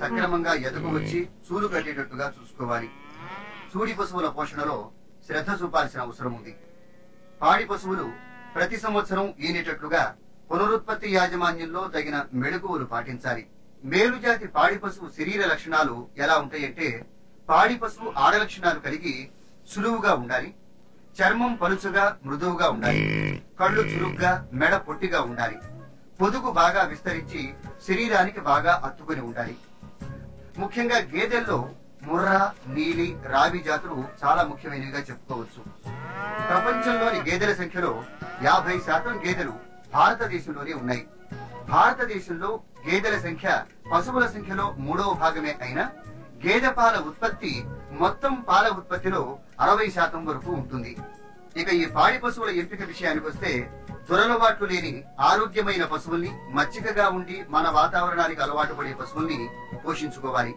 సక్రమంగా ఎదుగు వచ్చి సూలు కట్టేటట్టుగా చూసుకోవాలి. సూడి పశువుల పోషణలో శ్రద్ధ చూపాల్సిన అవసరం ఉంది. పాడి పశువులు ప్రతి సంవత్సరం ఈనేటట్లుగా పునరుత్పత్తి యాజమాన్యంలో తగిన మెళుకువలు పాటించాలి. మేలుజాతి పాడి పశువు శరీర లక్షణాలు ఎలా ఉంటాయంటే, పాడి పశువు ఆడ లక్షణాలు కలిగి సులువుగా ఉండాలి, చర్మం పలుచగా మృదువుగా ఉండాలి, కళ్ళు చురుగ్గా మెడ పొట్టిగా ఉండాలి, పొదుగు బాగా విస్తరించి శరీరానికి బాగా అత్తుకుని ఉండాలి. ముఖ్యంగా గేదెల్లో ముర్రా, నీలి, రావి జాతులు చాలా ముఖ్యమైనవిగా చెప్పుకోవచ్చు. ప్రపంచంలోని గేదెల సంఖ్యలో యాభై శాతం గేదెలు భారతదేశంలోనే ఉన్నాయి. భారతదేశంలో గేదెల సంఖ్య పశువుల సంఖ్యలో మూడవ భాగమే అయినా గేదె పాల ఉత్పత్తి మొత్తం పాల ఉత్పత్తిలో అరవై శాతం వరకు ఉంటుంది. ఇక ఈ పాడి పశువుల ఎంపిక విషయానికి వస్తే, దురలవాట్లు లేని ఆరోగ్యమైన పశువుల్ని, మచ్చికగా ఉండి మన వాతావరణానికి అలవాటు పడే పశువుల్ని పోషించుకోవాలి.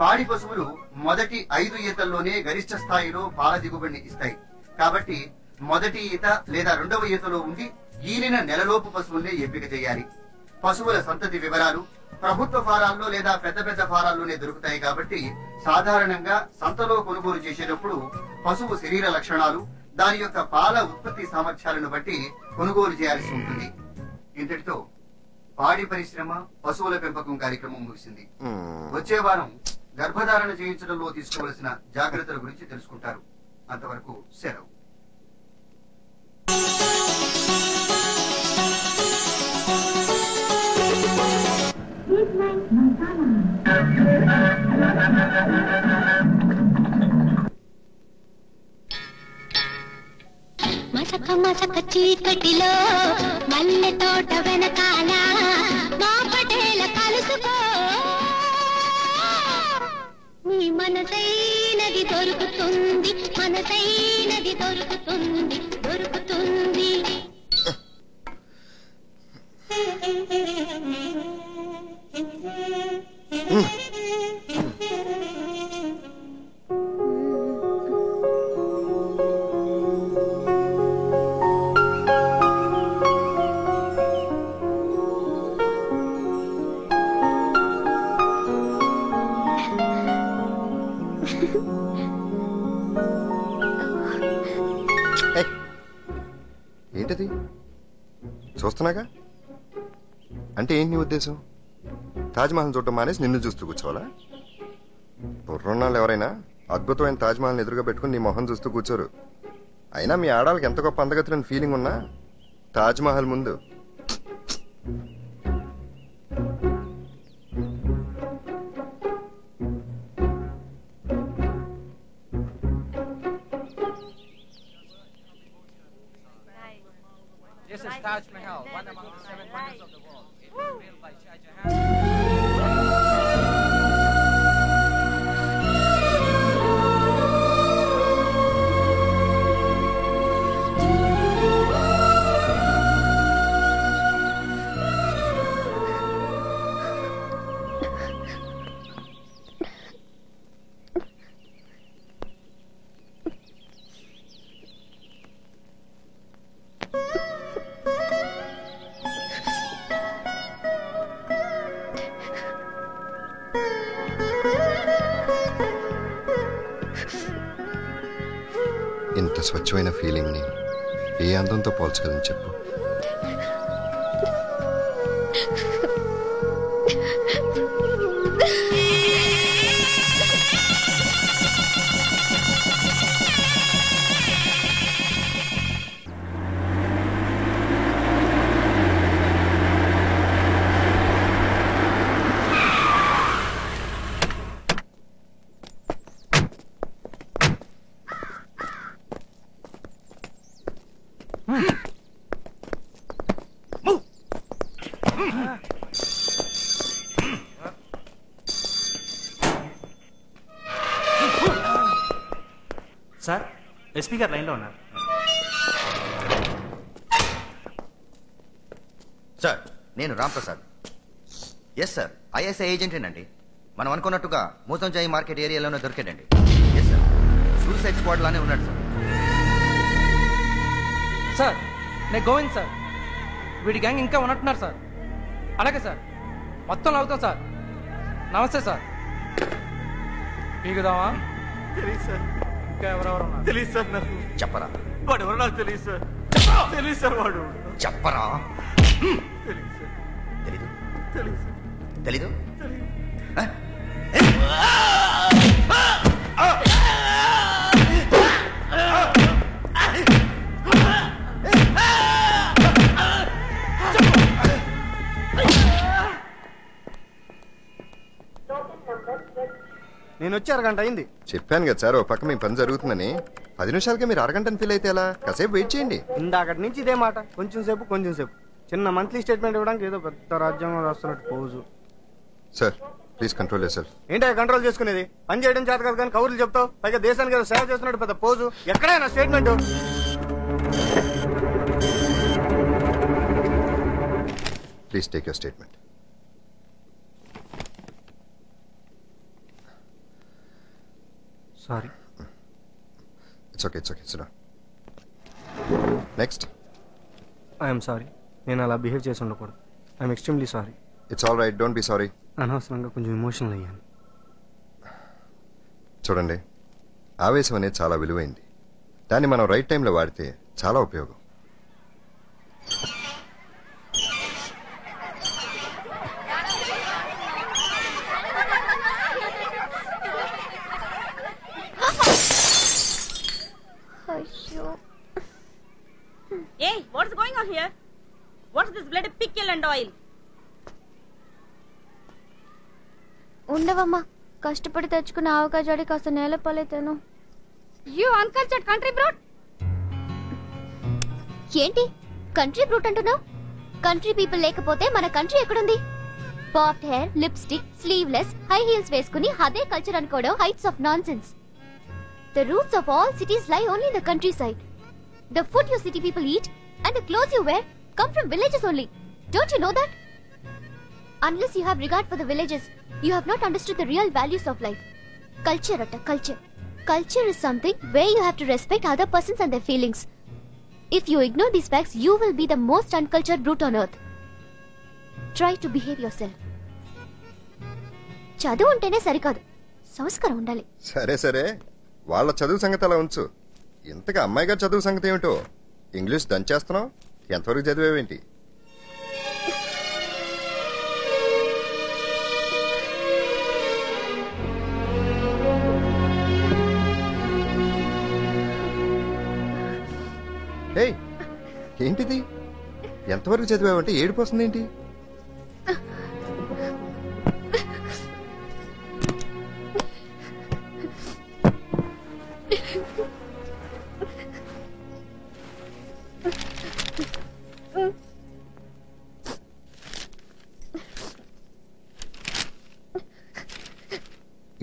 పాడి పశువులు మొదటి ఐదు ఈతల్లోనే గరిష్ట స్థాయిలో పాల దిగుబడిని ఇస్తాయి. కాబట్టి మొదటి ఈత లేదా రెండవ ఈతలో ఉండి ఈలిన నెలలోపు పశువుల్ని ఎంపిక చేయాలి. పశువుల సంతతి వివరాలు ప్రభుత్వ ఫారాల్లో లేదా పెద్ద పెద్ద ఫారాల్లోనే దొరుకుతాయి. కాబట్టి సాధారణంగా సంతలో కొనుగోలు చేసేటప్పుడు పశువు శరీర లక్షణాలు, దాని యొక్క పాల ఉత్పత్తి సామర్థ్యాలను బట్టి కొనుగోలు చేయాల్సి ఉంటుంది. ఇంతటితో పాడి పరిశ్రమ, పశువుల పెంపకం కార్యక్రమం ముగిసింది. వచ్చే వారం గర్భధారణ చేయించడంలో తీసుకోవలసిన జాగ్రత్తల గురించి తెలుసుకుంటారు. అంతవరకు సెలవు. మసక మసక చీకటిలో మల్లె తోట వెనకాల మా పటేల కలుసుకో, నీ మనసైనది దొరుకుతుంది, మనసైనది దొరుకుతుంది, దొరుకుతుంది. ఏంటది చూస్తున్నాగా? అంటే ఏంటి నీ ఉద్దేశం? తాజ్మహల్ చూడటం మానేసి నిన్ను చూస్తూ కూర్చోవాలా? బుర్రున్నాళ్ళు ఎవరైనా అద్భుతమైన తాజ్మహల్ని ఎదురుగా పెట్టుకుని నీ మొహం చూస్తూ కూర్చోరు. అయినా మీ ఆడాళ్ళకి ఎంత గొప్ప అందగతులని ఫీలింగ్ ఉన్నా తాజ్మహల్ ముందు Taj Mahal, one among the seven wonders of the world. It was built by Shah Jahan. ఇంత స్వచ్ఛమైన ఫీలింగ్ని ఏ అందంతో పోల్చగలని చెప్పు. సార్, ఎస్పీ గారు లైన్లో ఉన్నారు. సార్, నేను Ram Prasad. Yes sir, ISI ఏజెంటేనండి. మనం అనుకున్నట్టుగా మూతంజాయి మార్కెట్ ఏరియాలోనే దొరికాడండి. ఎస్ సార్, సూసైడ్ స్క్వాడ్ లానే ఉన్నాడు సార్. సార్, నేను గోవింద్ సార్. వీడి గ్యాంగ్ ఇంకా ఉన్నట్టున్నారు సార్. అలాగే సార్, మొత్తం లాగుతాం sir. Namaste, sir. Pigadawa? Teli, sir. Kayavara, Teli, sir. Chappara. Vadavara, Teli, sir. Chappara. Teli, sir. Vadavara. Chappara. Teli, sir. Teli, sir. Teli, sir. Teli, sir. Teli, sir. నేను వచ్చి అరగంట అయింది చెప్పాను కదా సార్. ఓ పక్క మీ పని జరుగుతుందని పది నిమిషాలకే మీరు అరగంటని ఫీల్ అయితే ఎలా? కాసేపు వెయిట్ చేయండి. ఇందాకటి నుంచి ఇదే మాట, కొంచెం సేపు కొంచెం సేపు. చిన్న మంత్లీ స్టేట్మెంట్ ఇవ్వడానికి ఏదో పెద్ద రాజ్యాంగం రాస్తున్నట్టు పోజు. సార్ ప్లీజ్ కంట్రోల్ చేశారు. ఏంటో కంట్రోల్ చేసుకునేది? పని చేయడం చేత కాదు కానీ కౌరులు చెప్తావు, పైగా దేశానికి సేవ చేస్తున్నట్టు పెద్ద పోజు. ఎక్కడైనా statement please take your statement. Sorry. It's okay, it's okay. Sit down. Next. I am sorry. నేను అలా బిహేవ్ చేసి ఉండకూడదు. I'm extremely sorry. It's all right. Don't be sorry. అనవసరంగా కొంచెం ఎమోషనల్ అయ్యాను. చూడండి, ఆవేశం అనేది చాలా విలువైంది. దాన్ని మనం రైట్ టైంలో వాడితే చాలా ఉపయోగం. Hey, what's going on here? What's this bloody pickle and oil? Undavamma, kashtapadi techukunna avaka jodi kasa nela paletenu. You uncultured country brute. Enti country brute antunav? Country people lekapothe mana country ekkundi? Bobbed hair, lipstick, sleeveless, high heels veskuni ade culture anukodo heights of nonsense. The roots of all cities lie only in the countryside. The food you city people eat and the clothes you wear come from villages only. Don't you know that? Unless you have regard for the villages, you have not understood the real values of life. Culture, atta culture. Culture is something where you have to respect other persons and their feelings. If you ignore these facts, you will be the most uncultured brute on earth. Try to behave yourself. Chadu untene sarikadu. Samskaram undali. Sare sare. Vaalla chadu sangatala unchu. ఇంతగా అమ్మాయి గారు చదువు సంగతి ఏమిటో? English దంచేస్తున్నావు, ఎంతవరకు చదివేవేంటి? ఏయ్, ఏంటిది? ఎంతవరకు చదివేవంటే ఏడిపోతుంది ఏంటి?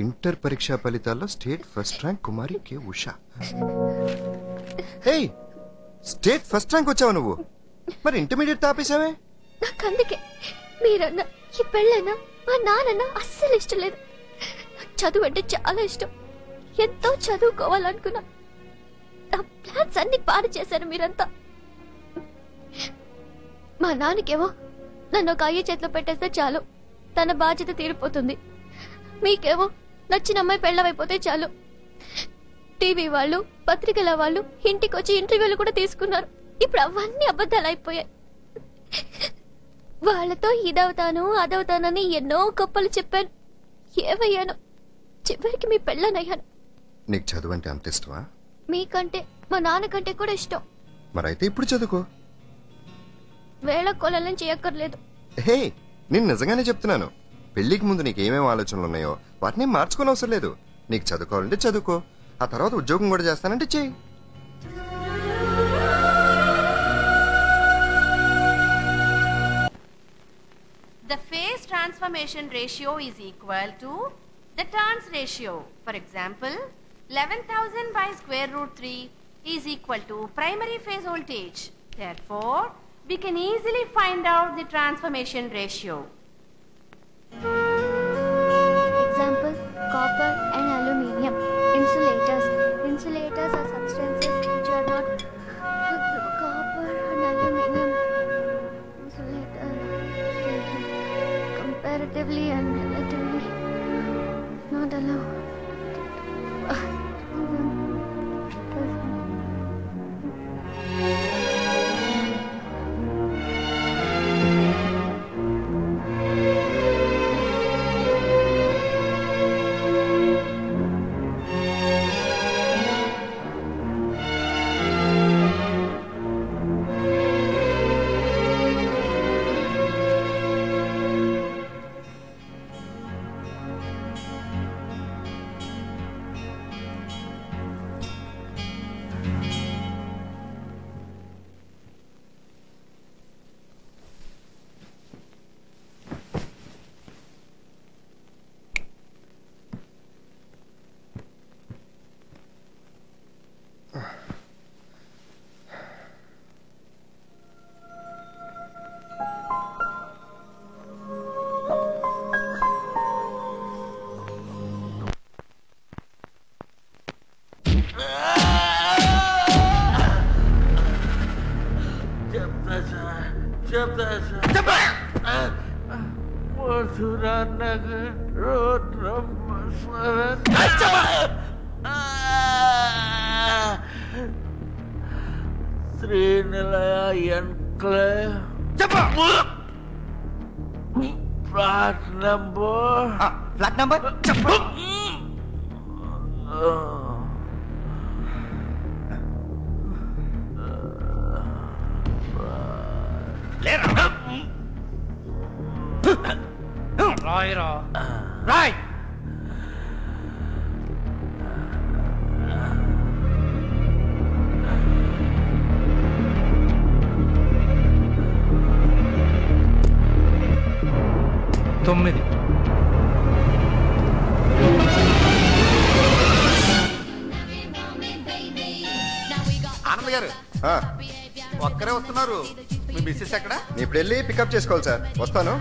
ఇంటర్ పరీక్షా ఫలితాల్లో స్టేట్ ఫస్ట్ ర్యాంక్ కుమారి కే ఉషా. ఏయ్, స్టేట్ ఫస్ట్ ర్యాంక్ వచ్చావు నువ్వు, మరి ఇంటర్మీడియట్ తాపేసావే? నాకు అందుకే మీరన్నా ఈ పెళ్ళైనా మా నాన్న అస్సలు ఇష్టం లేదు. చదువు అంటే చాలా ఇష్టం, ఎంతో చదువుకోవాలనుకున్నా. నా ప్లాన్స్ అన్ని పాడు చేశారు మీరంతా. మా నాన్నకేమో నన్ను ఒక అయ్యే చేతిలో పెట్టేస్తే చాలు, తన బాధ్యత తీరిపోతుంది. మీకేమో నచ్చిన అమ్మాయి పెళ్ళమైపోతే చాలు. టీవీ వాళ్ళు, పత్రికల వాళ్ళు ఇంటికి వచ్చి ఇంటర్వ్యూలు కూడా తీసుకున్నారు. ఇప్పుడు అవన్నీ అబద్ధాలు అయిపోయాయి. వాళ్లతో ఇదవుతాను అదవుతానని ఎన్నో గొప్పలు చెప్పాను, ఏమయ్యాను? చివరికి మీ పెళ్ళనయ్యాను. నీకు చదువు అంటే అంత ఇష్టమా? మీకంటే మా నాన్నకంటే కూడా ఇష్టం. మరైతే ఇప్పుడు చదువుకో, వేళ కొలనం చేయక్కర్లేదు. హే, నేను నిజంగానే చెప్తున్నాను. పెళ్లికి ముందు నీకు ఏమేమి ఆలోచనలు ఉన్నాయో వాటిని మార్చుకోని అవసరం లేదు. నీకు చదువుకోవాలంటే చదువుకో, ఆ తర్వాత ఉద్యోగం కూడా చేస్తానంటే చెయ్యి. The face transformation ratio is equal to the turns ratio. For example, eleven thousand by square root three is equal to primary phase voltage. Therefore, we can easily find out the transformation ratio. Example, copper and aluminium insulators. Insulators are substances which are not copper and aluminium insulator comparatively and relatively. Dasa, Mathuranagar Road number seven. Three Nilayan Clay. Flat number. Uh, flat number? Uh, Lera. Lera. Right. Tommy. Anand garu. Ha. Okkare vastunaru. మీ missus ఎక్కడ? నేను ఇప్పుడు వెళ్ళి pickup చేసుకోవాలి sir. వస్తాను.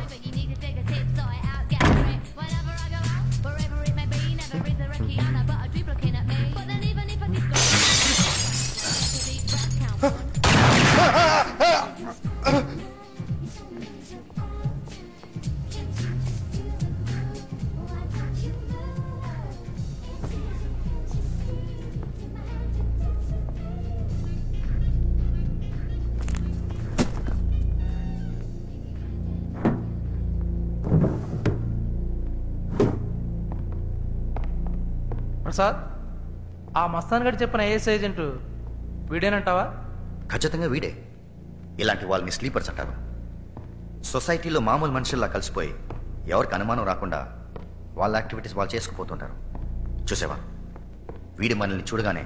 Sir, ఆ మస్తాన్ గడి చెప్పిన ఐఎస్ ఏజెంట్ వీడేనంటావా? ఖచ్చితంగా వీడే. ఇలాంటి వాళ్ళని స్లీపర్స్ అంటారు. సొసైటీలో మామూలు మనుషుల్లా కలిసిపోయి ఎవరికి అనుమానం రాకుండా వాళ్ళ యాక్టివిటీస్ వాళ్ళు చేసుకుపోతుంటారు. చూసేవా, వీడి మనల్ని చూడగానే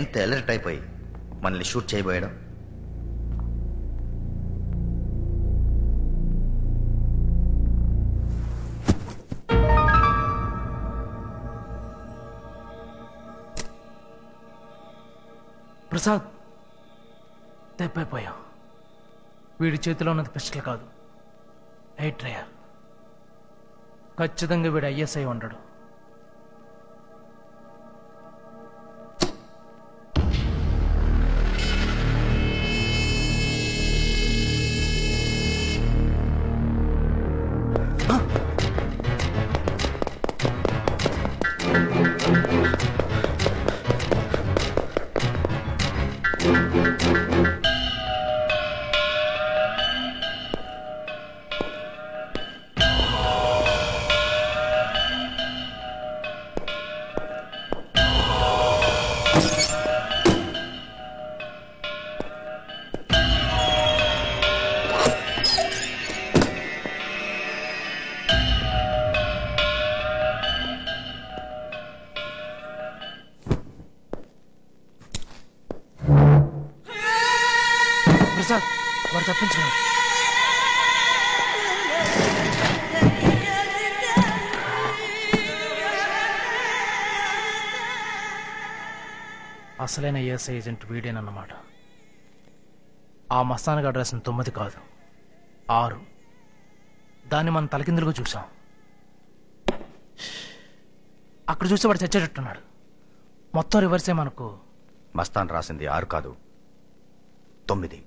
ఎంత అలర్ట్ అయిపోయి మనల్ని షూట్ చేయబోయాడు. ప్రసాద్ తెప్పైపోయాం. వీడి చేతిలో ఉన్నది పిస్టల్ కాదు, ఎయిర్ డ్రైయర్. ఖచ్చితంగా వీడు ఐఎస్ఐ ఉండడు. అసలైన ఐఎస్ఐ ఏజెంట్ వీడేనన్నమాట. ఆ మస్తానికి అడ్రస్ తొమ్మిది కాదు, ఆరు. దాన్ని మనం తలకిందులుగా చూసాం. అక్కడ చూస్తే వాడు చచ్చేటట్టున్నాడు. మొత్తం రివర్సే మనకు. మస్తాన్ రాసింది ఆరు కాదు, తొమ్మిది.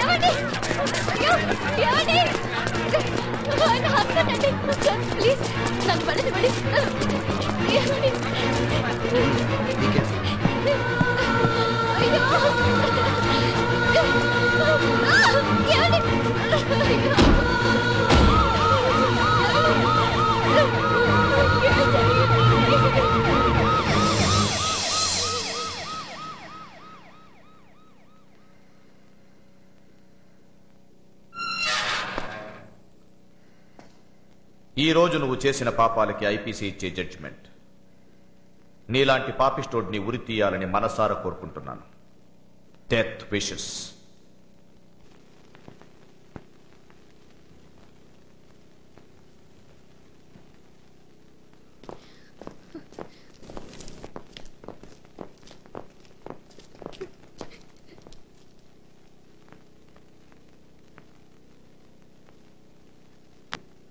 ఏమండి ఏమండి ఆయన హాస్పిటల్ అండి ప్లీజ్ నాకు పడదు పడి ఏమండి ఈ రోజు నువ్వు చేసిన పాపాలకి ఐపీసీ ఇచ్చే జడ్జిమెంట్. నీలాంటి పాపిస్టోడ్ని ఉరి తీయాలని మనసారా కోరుకుంటున్నాను. Death wishes.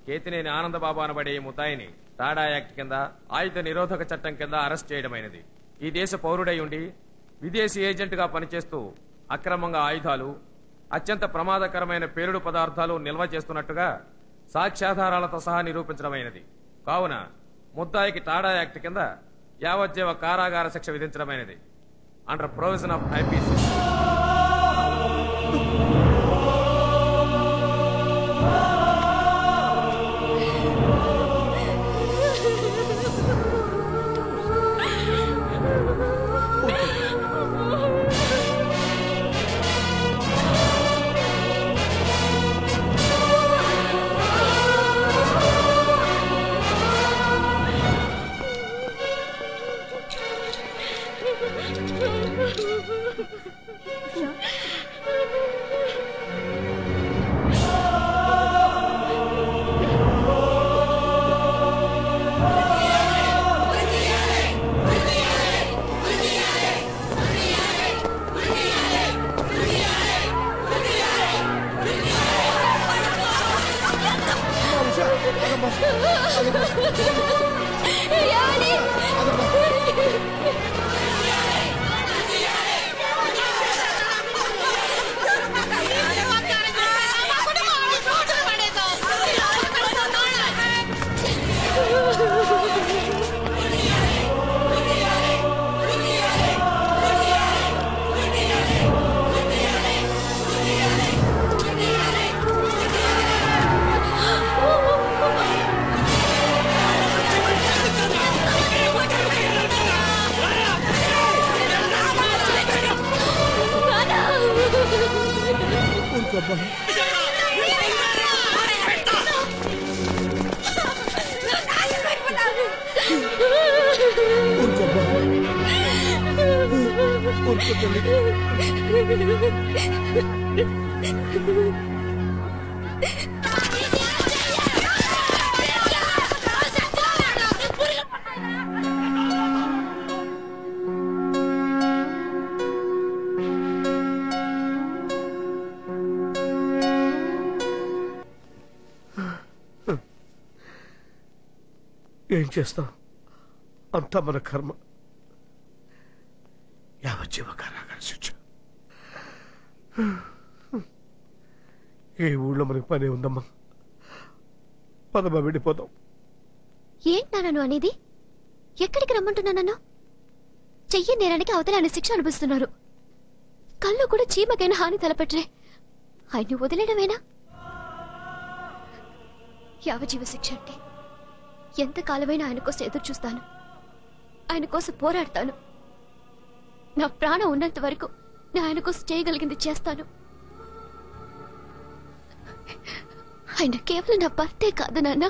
కేతినేని ఆనంద బాబు అనబడే ముద్దాయిని తాడా యాక్ట్ కింద ఆయుధ నిరోధక చట్టం కింద అరెస్ట్ చేయడమైనది. ఈ దేశ పౌరుడై ఉండి విదేశీ ఏజెంట్గా పనిచేస్తూ అక్రమంగా ఆయుధాలు, అత్యంత ప్రమాదకరమైన పేలుడు పదార్థాలు నిల్వ చేస్తున్నట్టుగా సాక్ష్యాధారాలతో సహా నిరూపించడమైనది. కావున ముద్దాయికి తాడా యాక్ట్ కింద యావజ్జీవ కారాగార శిక్ష విధించడమైనది. Under provision of IPC. ఏం చేస్తాం, అంతా మన కర్మ. యావజ్జీవ కారాగార శిక్ష. ఏ ఊళ్ళో మనకి పనే ఉందమ్మా, పదమా వెళ్ళిపోతాం. ఏంటన్నాను అనేది, ఎక్కడికి రమ్మంటున్నా నన్ను? చెయ్య నేరానికి అవతలని శిక్ష అనిపిస్తున్నారు. కళ్ళు కూడా చీమకైనా హాని తలపెట్టే ఆయన్ని వదిలేయడమేనా యావజీవ శిక్ష అంటే? ఎంతకాలమైనా ఆయన కోసం ఎదురు చూస్తాను, ఆయన కోసం పోరాడతాను. నా ప్రాణం ఉన్నంత వరకు నేను ఆయన కోసం చేయగలిగింది చేస్తాను. ఆయన కేవలం నా భర్తే కాదు నాన్న,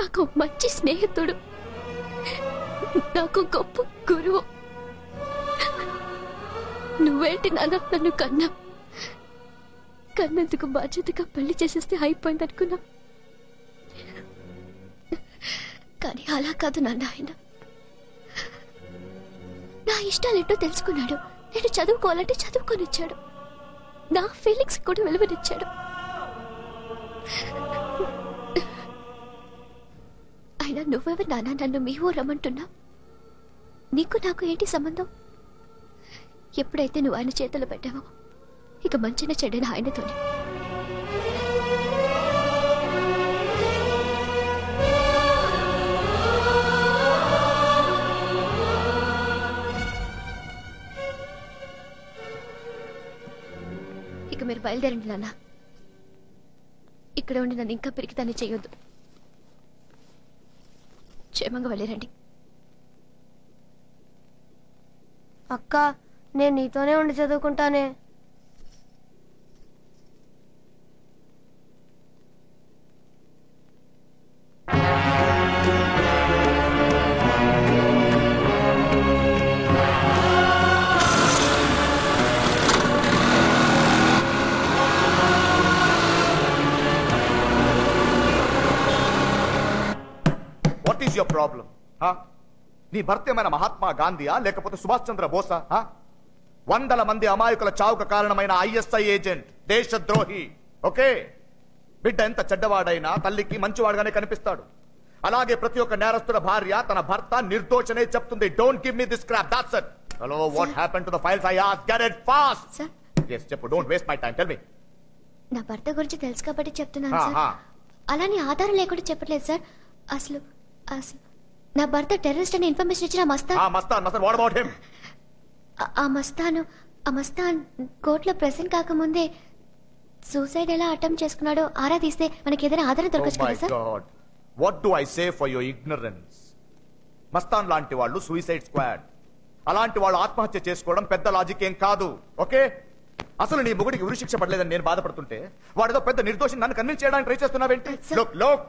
నాకు మంచి స్నేహితుడు, నాకు గొప్ప గురువు. నువ్వేంటి నాన్న నన్ను కన్నా, కన్నందుకు బాధ్యతగా పెళ్లి చేసేస్తే అయిపోయింది అనుకున్నా. కానీ అలా కాదు నాన్న, ఆయన నా ఇష్టాలేంటో తెలుసుకున్నాడు. నేను చదువుకోవాలంటే చదువుకొనిచ్చాడు, నా ఫీలింగ్స్ కూడా విలువనిచ్చాడు. అయినా నువ్వెవరు నాన్న నన్ను మీ ఊరు రమ్మంటున్నా? నీకు నాకు ఏంటి సంబంధం? ఎప్పుడైతే నువ్వు ఆయన చేతులు పెట్టావో ఇక మంచిన చెడ్డని ఆయనతోనే. ఇక మీరు బయలుదేరండి నాన్న, ఇక్కడ ఉండి నన్ను ఇంకా పెరిగితాన్ని చేయొద్దు. క్షేమంగా వెళ్ళిరండి. అక్క, నేను నీతోనే ఉండి చదువుకుంటానే. What is your problem? Huh? నీ భర్త ఏమైనా మహాత్మా గాంధీయా లేకపోతే సుభాష్ చంద్ర బోసా? వందల మంది అమాయకుల చావుకు కారణమైన ఐఎస్ఐ ఏజెంట్, దేశద్రోహి. ఓకే, బిడ్డ ఎంత చెడ్డవాడైనా తల్లికి మంచివాడుగానే కనిపిస్తాడు. అలాగే ప్రతి ఒక్క నేరస్తుల భార్య తన భర్త నిర్దోషనే చెప్తుంది. Don't give me this crap. That's it. Hello, what happen to the files? I ask, get it fast. Sir yes, చెప్పు. Don't waste my time, tell me. నా భర్త గురించి తెలుసు కాబట్టి చెప్తున్నాను సార్, అలానే ఆధారం లేకుండా చెప్పట్లేదు సార్. అసలు అసలు నా భర్త టెర్రరిస్ట్ అనే ఇన్ఫర్మేషన్ ఇచ్చిన మస్తాన్, ఆ మస్తాను ఆ మస్తాన్ కోర్టులో ప్రెసెంట్ కాకముందే సూసైడ్ ఎలా అటెంప్ట్ చేసుకున్నాడో ఆరా తీస్తే మనకి ఏదైనా ఆధారం దొరకచ్చు కదా sir. What do I say for your ignorance. Mastan లాంటి వాళ్ళు సూసైడ్ స్క్వాడ్, అలాంటి వాళ్ళు ఆత్మహత్య చేసుకోవడం పెద్ద లాజిక్ ఏం కాదు. ఓకే, అసలు నీ మొగుడికి ఉరిశిక్ష పడలేదని నేను బాధపడుతుంటే వాడితో పెద్ద నిర్దోషిని నన్ను కన్విన్స్ చేయడానికి ట్రై చేస్తున్నావేంటి? లోక్ లోక్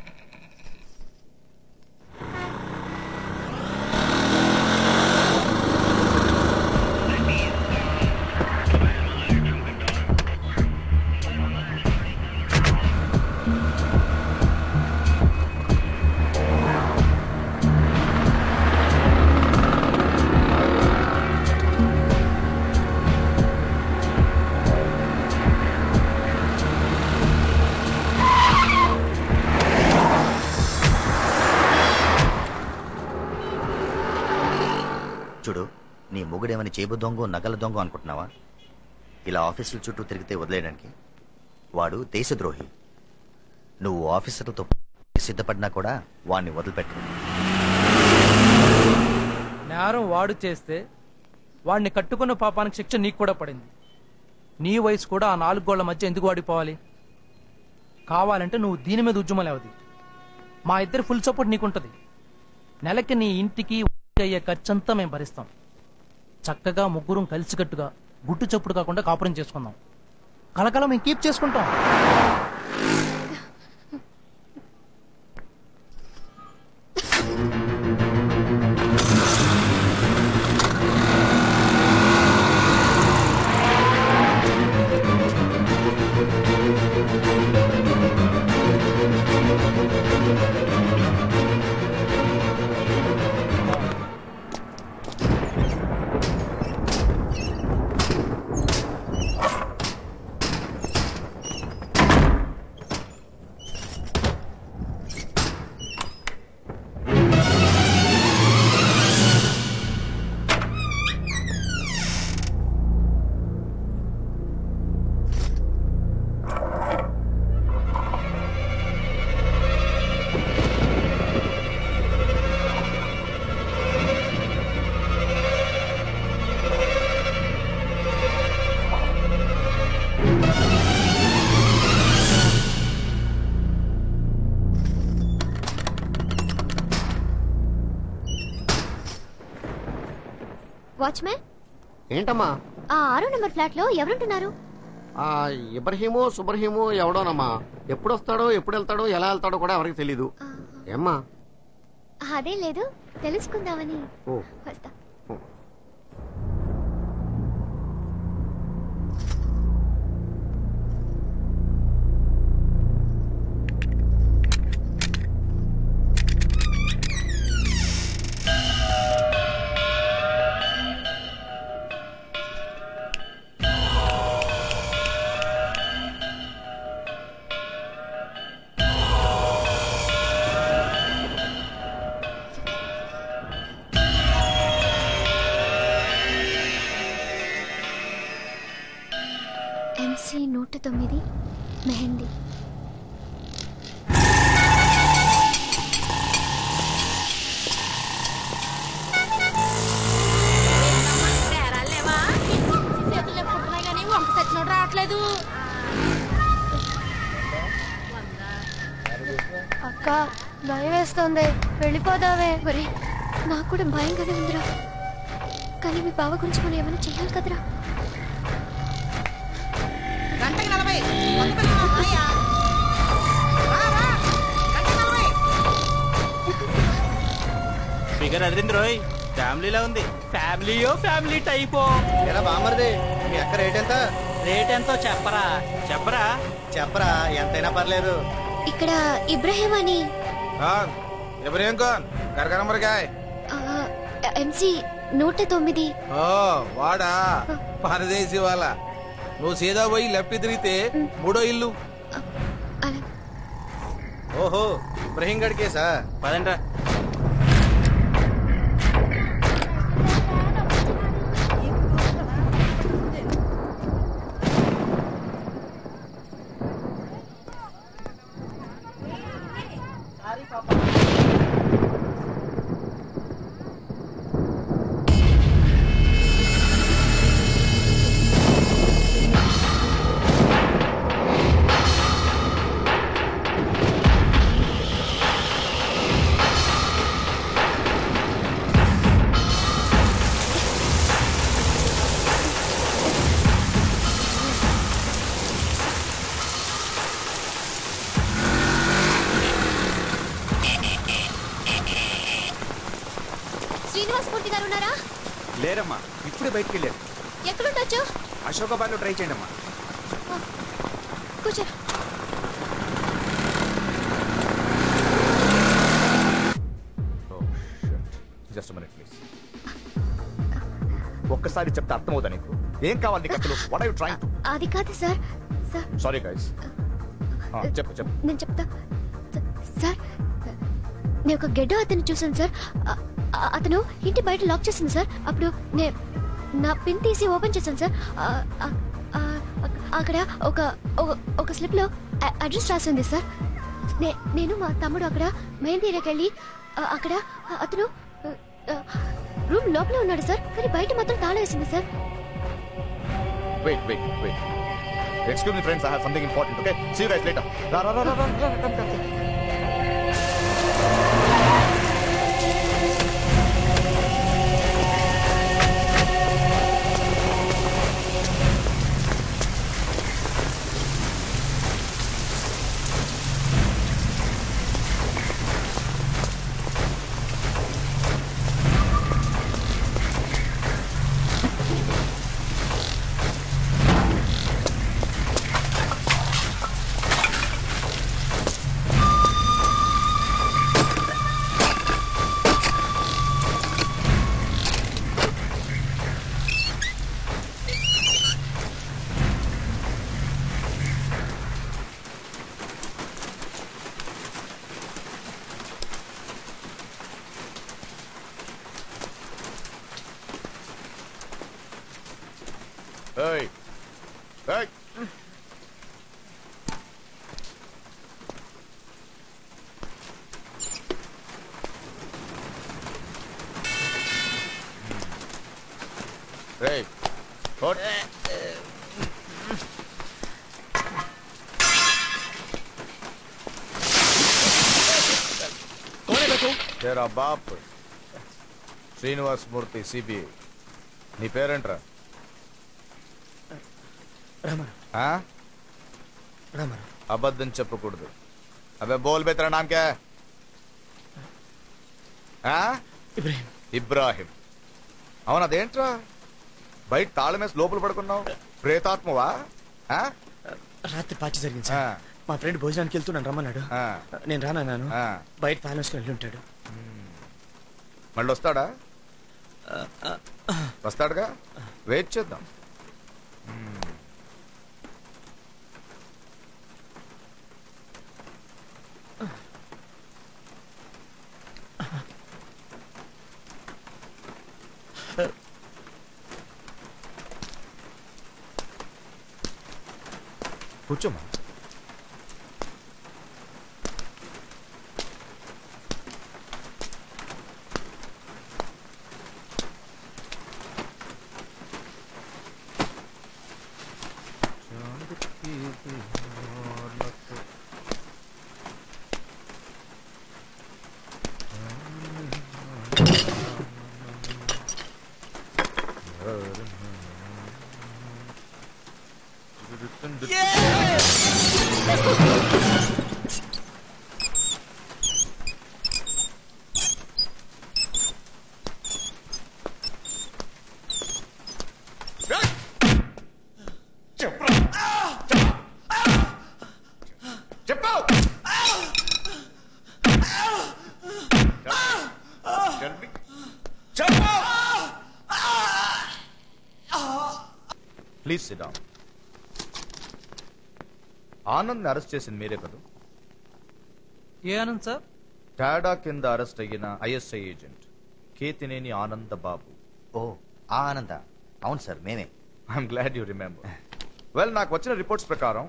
నీ మొగుడేమని చేబు దొంగ నగల దొంగ అనుకుంటున్నావా? ఇలా ఆఫీసుల చుట్టూ తిరిగితే వదిలేయడానికి వాడు దేశద్రోహి. నువ్వు ఆఫీసర్లతో సిద్ధపడినా కూడా వాడిని వదిలిపెట్టు. నేరం వాడు చేస్తే వాడిని కట్టుకున్న పాపానికి శిక్ష నీకు కూడా పడింది. నీ వయసు కూడా ఆ నాలుగు గోళ్ల మధ్య ఎందుకు వాడిపోవాలి? కావాలంటే నువ్వు దీని మీద ఉద్యమలేవది. మా ఇద్దరు ఫుల్ సపోర్ట్ నీకుంటుంది. నెలకి నీ ఇంటికి అయ్యే ఖర్చంతా మేము భరిస్తాం. చక్కగా ముగ్గురం కలిసికట్టుగా గుట్టు చప్పుడు కాకుండా కాపురం చేసుకుందాం. కలకలం మేము కీప్ చేసుకుంటాం. ఏంటమ్మా ఆ ఆరో నెంబర్ ఫ్లాట్ లో ఎవరుంటున్నారు? ఆ ఇబ్రహీమో సుబ్రహీమో ఎవడోనమ్మా. ఎప్పుడు వస్తాడో ఎప్పుడు వెళ్తాడో ఎలా వెళ్తాడో కూడా ఎవరికి తెలీదు. ఏమ్మా? అదే లేదు, తెలుసుకుందామని. ఎంసీ నూట తొమ్మిది మెహందీ. అక్క భయం వేస్తుంది, వెళ్ళిపోదావే. మరి నాకు కూడా భయం కదా ఉందిరా, కానీ మీ బావ గురించి మనం ఏమైనా చెయ్యాలి కదరా. ఫిగర్ అదిరింది రోయ్, ఫ్యామిలీలా ఉంది. ఫ్యామిలీయో ఫ్యామిలీ టైపో. ఎలా బామర్ది మీ అక్క రేట్ ఎంత? రేట్ ఎంతో చెప్పరా చెప్పరా చెప్పరా ఎంతైనా పర్లేదు. ఇక్కడ ఇబ్రహీం అని ఇబ్రహీం ఖాన్ గర్గనమర్గాయ్ ఎంసీ నూట తొమ్మిది. ఓ వాడా పరదేశీ వాళ్ళ. నువ్వు సీదా పోయి లెఫ్ట్ తిరిగితే మూడో ఇల్లు. ఓహో ఇబ్రహీం గడికేసా, పదండ్రా. లేరమ్మా, ఇప్పుడే బయటకు వెళ్ళారు. ఎక్కడుండొచ్చు? అశోకాబాద్లో ట్రై చేయండి అమ్మా. కూర్చో. Just minute please. ఒక్కసారి చెప్తే అర్థమవుతా నీకు. ఏం కావాలి నీకు అసలు? What are you trying to? అది కాదు సార్. Sorry guys. చెప్పు చెప్పు. నేను చెప్తా సార్, నేను ఒక గెడ్డో అతను చూసాను సార్. అతను ఇంటి బయట లాక్ చేసింది సార్. అప్పుడు నేను నా పిన్ తీసి ఓపెన్ చేశాను సార్. అక్కడ ఒక ఒక స్లిప్లో అడ్రస్ రాసింది సార్. నేను మా తమ్ముడు అక్కడ మెయిన్ ఏరియాకి వెళ్ళి అక్కడ అతను రూమ్ లోపల ఉన్నాడు సార్, కానీ బయట మాత్రం తాళ వేసింది సార్. तेरा बाप श्रीनिवास मूर्ति सीबीआई. नी पेरेंट्रा रमण. अबद्धं चेप्पकूडदु. अबे बोल बे, तेरा नाम क्या है? इब्राहिम. इब्राहिम అవును. అదేంట్రా బయట తాళమేసి లోపల పడుకున్నావు? ప్రేతాత్మవా? రాత్రి పాచి జరిగింది సార్. మా ఫ్రెండ్ భోజనానికి వెళ్తున్నాను రమ్మన్నాడు. నేను రానన్నాను. బయట తాళమేసుకుని వెళ్ళి ఉంటాడు. మళ్ళీ వస్తాడా? వస్తాడుగా, వెయిట్ చేద్దాం. కూర్చోమా. Please sit down. ఆనంద్ని అరెస్ట్ చేసింది మీరే కదా? ఏ ఆనంద్ సార్? టాడా కింద అరెస్ట్ అయిన ఐఎస్ఐ ఏజెంట్ కేతినేని ఆనంద బాబు. ఓ ఆనంద, అవును సార్ మేమే. I'm glad you remember well. నాకు వచ్చిన రిపోర్ట్స్ ప్రకారం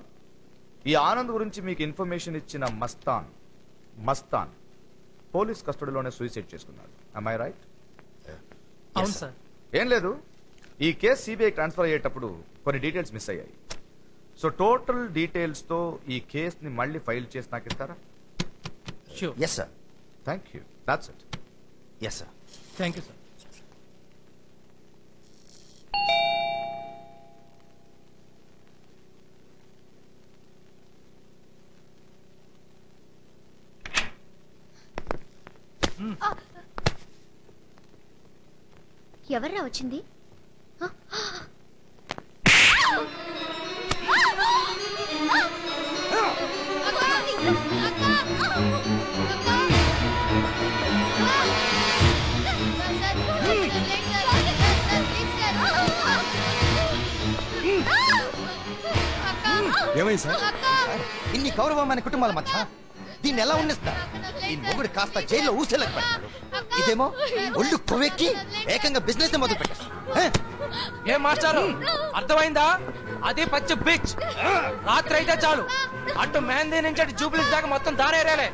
ఈ ఆనంద్ గురించి మీకు ఇన్ఫర్మేషన్ ఇచ్చిన మస్తాన్ మస్తాన్ పోలీస్ కస్టడీలోనే సూసైడ్ చేసుకున్నాడు. I am right? అవును సార్. ఏం లేదు, ఈ కేసు సిబిఐ ట్రాన్స్ఫర్ అయ్యేటప్పుడు కొన్ని డీటెయిల్స్ మిస్ అయ్యాయి. సో టోటల్ డీటెయిల్స్తో ఈ కేసుని మళ్ళీ ఫైల్ చేసి నాకు ఇస్తారా? Yes sir. Thank you. That's it. Yes sir. Thank you sir. ఎవరా వచ్చింది? ఏమైంది సార్? ఇన్ని గౌరవమైన కుటుంబాల మధ్య దీన్ని ఎలా ఉండిస్తా? ఈ మొగుడు కాస్త జైల్లో ఊసేలేకపోయాడు. ఇదేమో ఒళ్ళు కొవ్వెక్కి ఏకంగా బిజినెస్ మొదలు పెట్టారు. ఏ మాస్టారు అర్థమైందా? అదే పచ్చి బిచ్. రాత్రి అయితే చాలు అటు మెహందీ నుంచి అటు జూబ్లీస్ దాకా మొత్తం దారేరేలే.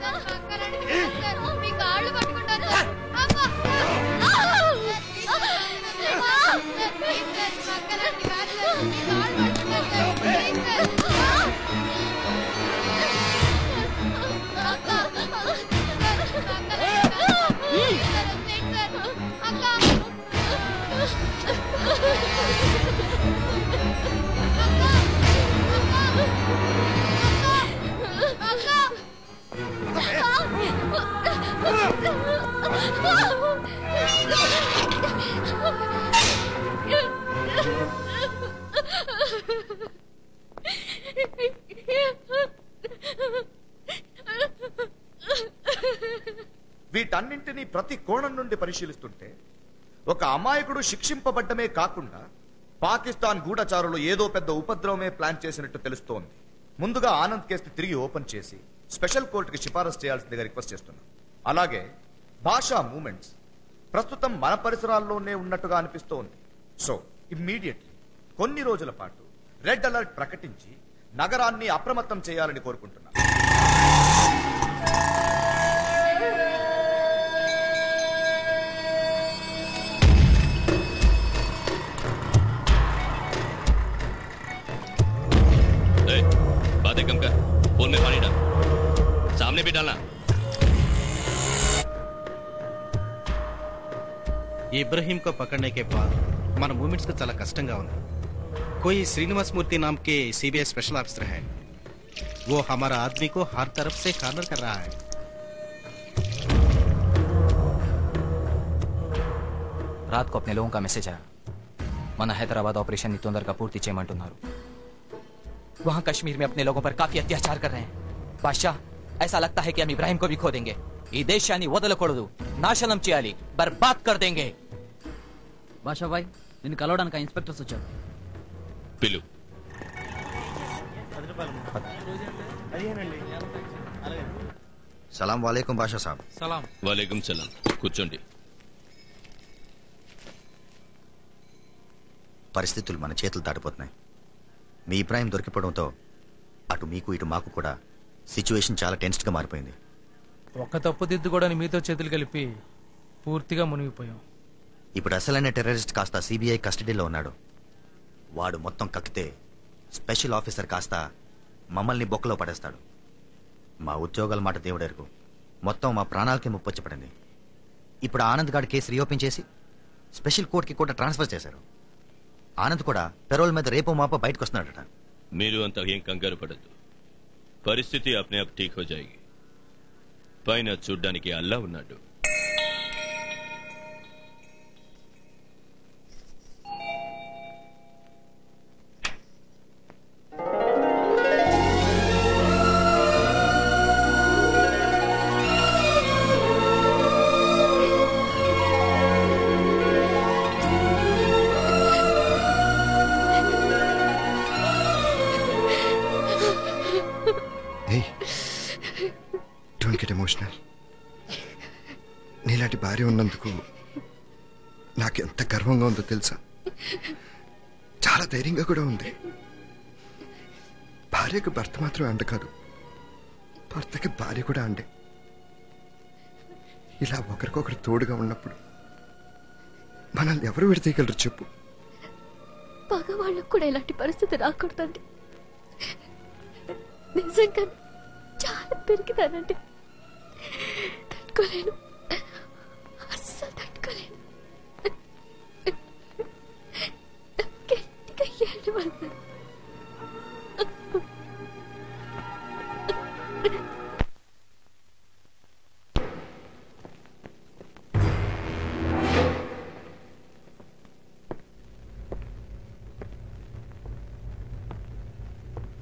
వీటన్నింటినీ ప్రతి కోణం నుండి పరిశీలిస్తుంటే ఒక అమాయకుడు శిక్షింపబడ్డమే కాకుండా పాకిస్తాన్ గూఢచారులు ఏదో పెద్ద ఉపద్రవమే ప్లాన్ చేసినట్టు తెలుస్తోంది. ముందుగా ఆనంద్ కేసుని తిరిగి ఓపెన్ చేసి స్పెషల్ కోర్టుకి సిఫారసు చేయాల్సిందిగా రిక్వెస్ట్ చేస్తున్నాం. అలాగే భాషా మూమెంట్స్ ప్రస్తుతం మన పరిసరాల్లోనే ఉన్నట్టుగా అనిపిస్తోంది. సో ఇమ్మీడియట్లీ కొన్ని రోజుల పాటు రెడ్ అలర్ట్ ప్రకటించి నగరాన్ని అప్రమత్తం చేయాలని కోరుకుంటున్నాం. कम कर फोन में पानी डाल, सामने भी डालना. इब्राहिम को पकड़ने के बाद मन मूवमेंट्स को चला कष्टंगा होना. कोई श्रीनिवास मूर्ति नाम के सीबीआई स्पेशल ऑफिसर है, वो हमारा आदमी को हर तरफ से कॉर्नर कर रहा है. रात को अपने लोगों का मैसेज आया, मन हैदराबाद ऑपरेशन नि तोंदरगा पूर्ति चेयमंटुन्नारू. वहाँ कश्मीर में अपने लोगों पर काफी अत्याचार कर रहे हैं बादशाह. ऐसा लगता है कि हम इब्राहिम को भी खो देंगे. ई देशानी వదలకూడదు, నాశనం చేయాలి, बर्बाद कर देंगे. बादशाह भाई నిన్ను కలవడానికి ఇన్స్పెక్టర్స్ వచ్చారు. పిలు. సలాం వాలేకుం బాషా సాబ్. సలాం వాలేకుం సలాం. కూర్చోండి. పరిస్థితులు మన చేతులు దాటిపోతున్నాయి. మీ ఇబ్రాహిం దొరికిపోవడంతో అటు మీకు ఇటు మాకు కూడా సిచ్యువేషన్ చాలా టెన్స్డ్గా మారిపోయింది. ఒక్క తప్పుదిద్దు కూడా మీతో చేతులు కలిపి పూర్తిగా మునిగిపోయాం. ఇప్పుడు అసలైన టెర్రరిస్ట్ కాస్త సిబిఐ కస్టడీలో ఉన్నాడు. వాడు మొత్తం కక్కితే స్పెషల్ ఆఫీసర్ కాస్త మమ్మల్ని బొక్కలో పడేస్తాడు. మా ఉద్యోగాల మాట దేవుడెరుకు, మొత్తం మా ప్రాణాలకి ముప్పొచ్చి పడింది. ఇప్పుడు ఆనంద్ గారి కేసు రీఓపెన్ చేసి స్పెషల్ కోర్టుకి కూడా ట్రాన్స్ఫర్ చేశారు. ఆనంద్ కూడా పెరోల్ మీద రేపో మాపో బయటకు వస్తున్నాడట. మీరు అంతా ఏం కంగారు పడద్దు, పరిస్థితి అప్నే అప్ ఠీక్ హో జాయేగి. పైన చూడ్డానికి అల్లా ఉన్నాడు. నీలాంటి భార్య ఉన్నందుకు నాకు ఎంత గర్వంగా ఉందో తెలుసా, చాలా ధైర్యంగా కూడా ఉంది. భార్యకు భర్త మాత్రం అండ కాదు, భర్తకి భార్య కూడా అండే. ఇలా ఒకరికొకరు తోడుగా ఉన్నప్పుడు మనల్ని ఎవరు విడదీయగలరు చెప్పు. పగవాళ్ళకు కూడా ఇలాంటి పరిస్థితి రాకూడదండి. నిజంగా చాలా పెరిగిదానండి, తట్టుకోలేను, అస్సలు తట్టుకోలేను. గట్టిగా ఏడవను.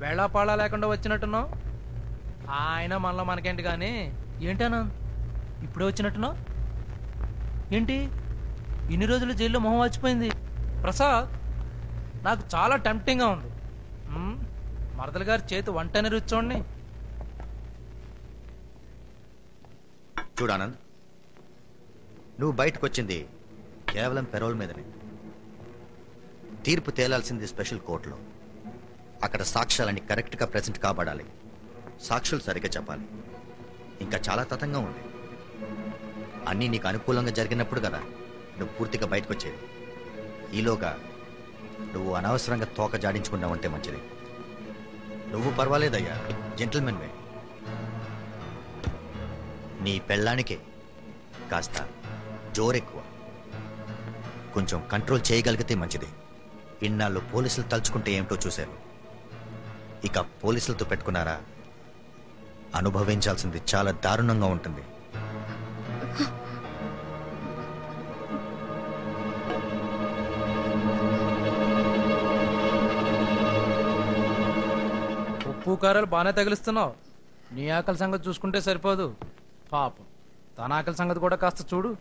వేళాపాళా లేకుండా వచ్చినట్టున్నావు. ఆయన మనలో మనకేంటి కానీ, ఏంటన్నా ఇప్పుడే వచ్చినట్టున్నావు ఏంటి? ఇన్ని రోజులు జైల్లో మొహం వాచిపోయింది. ప్రసాద్, నాకు చాలా టెంప్టింగ్గా ఉంది. మరదల గారి చేతి వంటనే రుచి చూడండి. చూడు ఆనంద్, నువ్వు బయటకు వచ్చింది కేవలం పెరోల్ మీదనే. తీర్పు తేలాల్సింది స్పెషల్ కోర్టులో. అక్కడ సాక్ష్యాలని కరెక్ట్గా ప్రెజెంట్ కాబడాలి, సాక్షులు సరిగ్గా చెప్పాలి. ఇంకా చాలా తతంగా ఉంది. అన్నీ నీకు అనుకూలంగా జరిగినప్పుడు కదా నువ్వు పూర్తిగా బయటకు వచ్చేది. ఈలోగా నువ్వు అనవసరంగా తోక జాడించుకున్నావు అంటే మంచిది. నువ్వు పర్వాలేదయ్యా, జెంటిల్మెన్వే. నీ పెళ్ళానికే కాస్త జోరెక్కువ, కొంచెం కంట్రోల్ చేయగలిగితే మంచిది. ఇన్నాళ్ళు పోలీసులు తలుచుకుంటే ఏమిటో చూశారు, ఇక పోలీసులతో పెట్టుకున్నారా అనుభవించాల్సింది చాలా దారుణంగా ఉంటుంది. ఉప్పుకారాలు బాగానే తగిలిస్తున్నావు, నీ ఆకలి సంగతి చూసుకుంటే సరిపోదు. పాపం తన ఆకలి సంగతి కూడా కాస్త చూడు.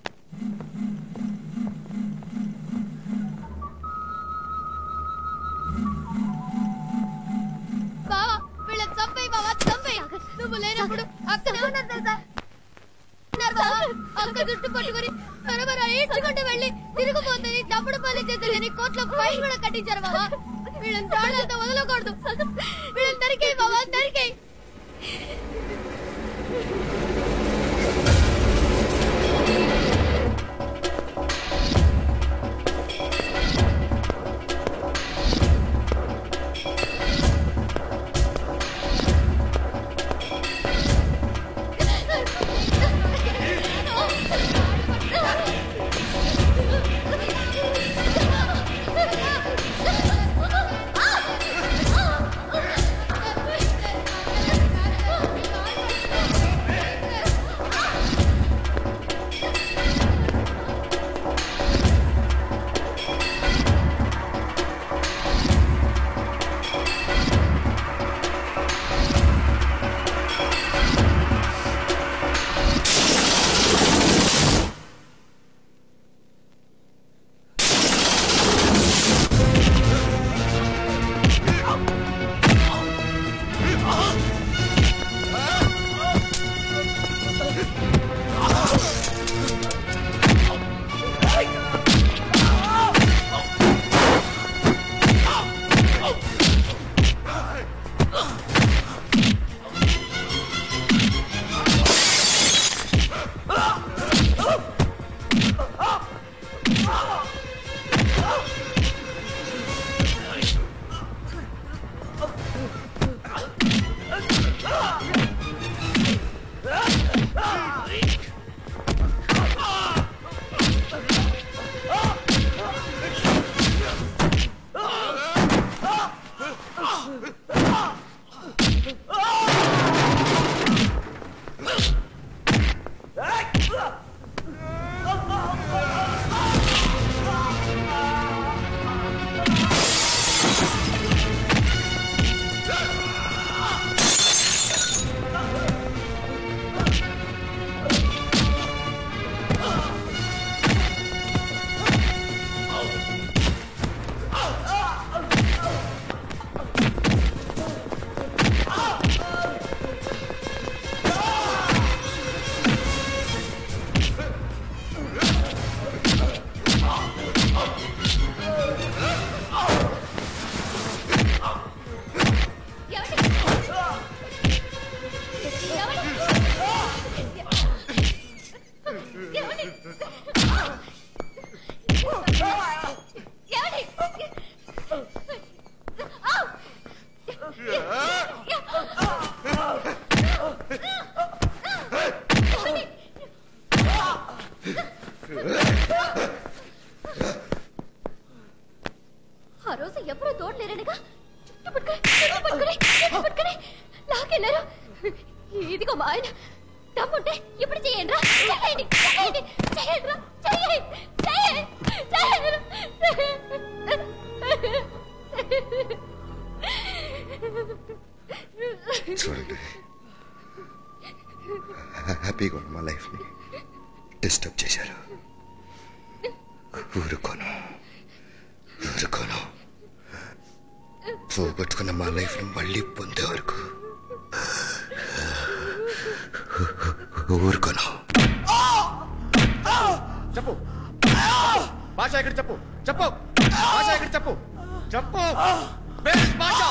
చూడండి, హ్యాపీగా ఉన్న మా లైఫ్ని డిస్టర్బ్ చేశారు. ఊరుకోను ఊరుకోను పోగొట్టుకున్న మా లైఫ్ని మళ్ళీ పొందే వరకు ఊరుకోను. చెప్పు భాష ఇక్కడ, చెప్పు చెప్పు భాష ఇక్కడ, చెప్పు చెప్పు భాష,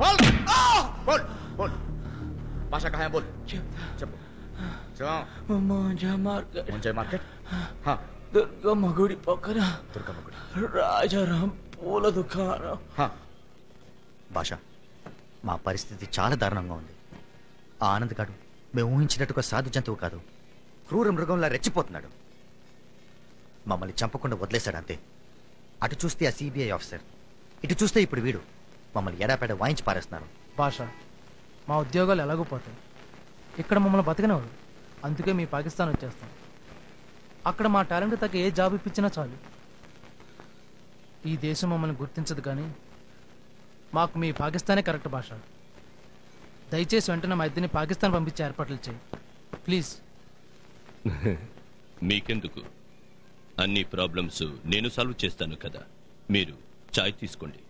బోల్ బోల్ బోల్ భాష కహా హై, బోల్ చెప్పు. मोंजा मार्केट, हाँ दुर्गा मगुड़ी पकड़ा, दुर्गा मगुड़ी राजा राम पूला दुकान. हाँ भाषा మా పరిస్థితి చాలా దారుణంగా ఉంది. ఆ ఆనంద్ గాడు మేము ఊహించినట్టుగా సాధు జంతువు కాదు, క్రూర మృగంలా రెచ్చిపోతున్నాడు. మమ్మల్ని చంపకుండా వదిలేశాడు అంతే. అటు చూస్తే ఆ సిబిఐ ఆఫీసర్, ఇటు చూస్తే ఇప్పుడు వీడు మమ్మల్ని ఎడాపెడ వాయించి పారేస్తున్నారు. భాష మా ఉద్యోగాలు ఎలాగోపోతాయి, ఇక్కడ మమ్మల్ని బతకనేవాడు, అందుకే మీ పాకిస్తాన్ వచ్చేస్తాం. అక్కడ మా టాలెంట్ తగ్గ ఏ జాబ్ ఇప్పించినా చాలు. ఈ దేశం మమ్మల్ని గుర్తించదు, కానీ మాకు మీ పాకిస్తానే కరెక్ట్ భాష. దయచేసి వెంటనే మా ఇద్దరిని పాకిస్తాన్ పంపించే ఏర్పాట్లు చేయి ప్లీజ్. మీకెందుకు అన్ని ప్రాబ్లమ్స్ నేను సాల్వ్ చేస్తాను కదా, మీరు చాయ్ తీసుకోండి.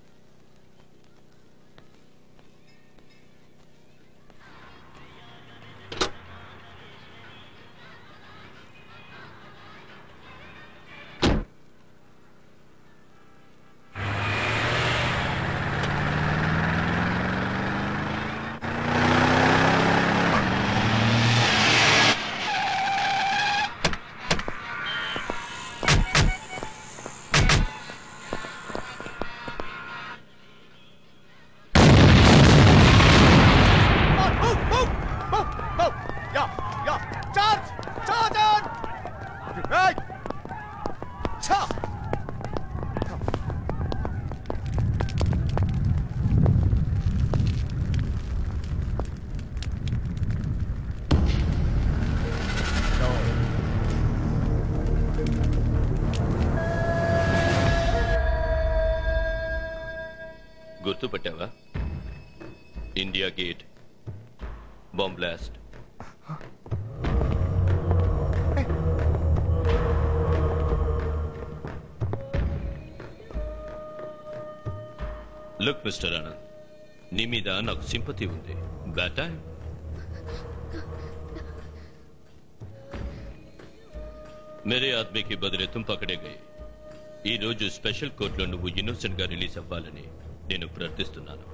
గుర్తుపట్టావా? India gate bomb blast. Look mister Anand, నీ మీద నాకు సింపతి ఉంది. బ్యాడ్ టైం మేరే ఆద్మీకి బదిలే తుం పకడే గయే. ఈ రోజు స్పెషల్ కోర్టులో నువ్వు ఇన్నోసెంట్ గా రిలీజ్ అవ్వాలని నేను ప్రార్థిస్తున్నాను.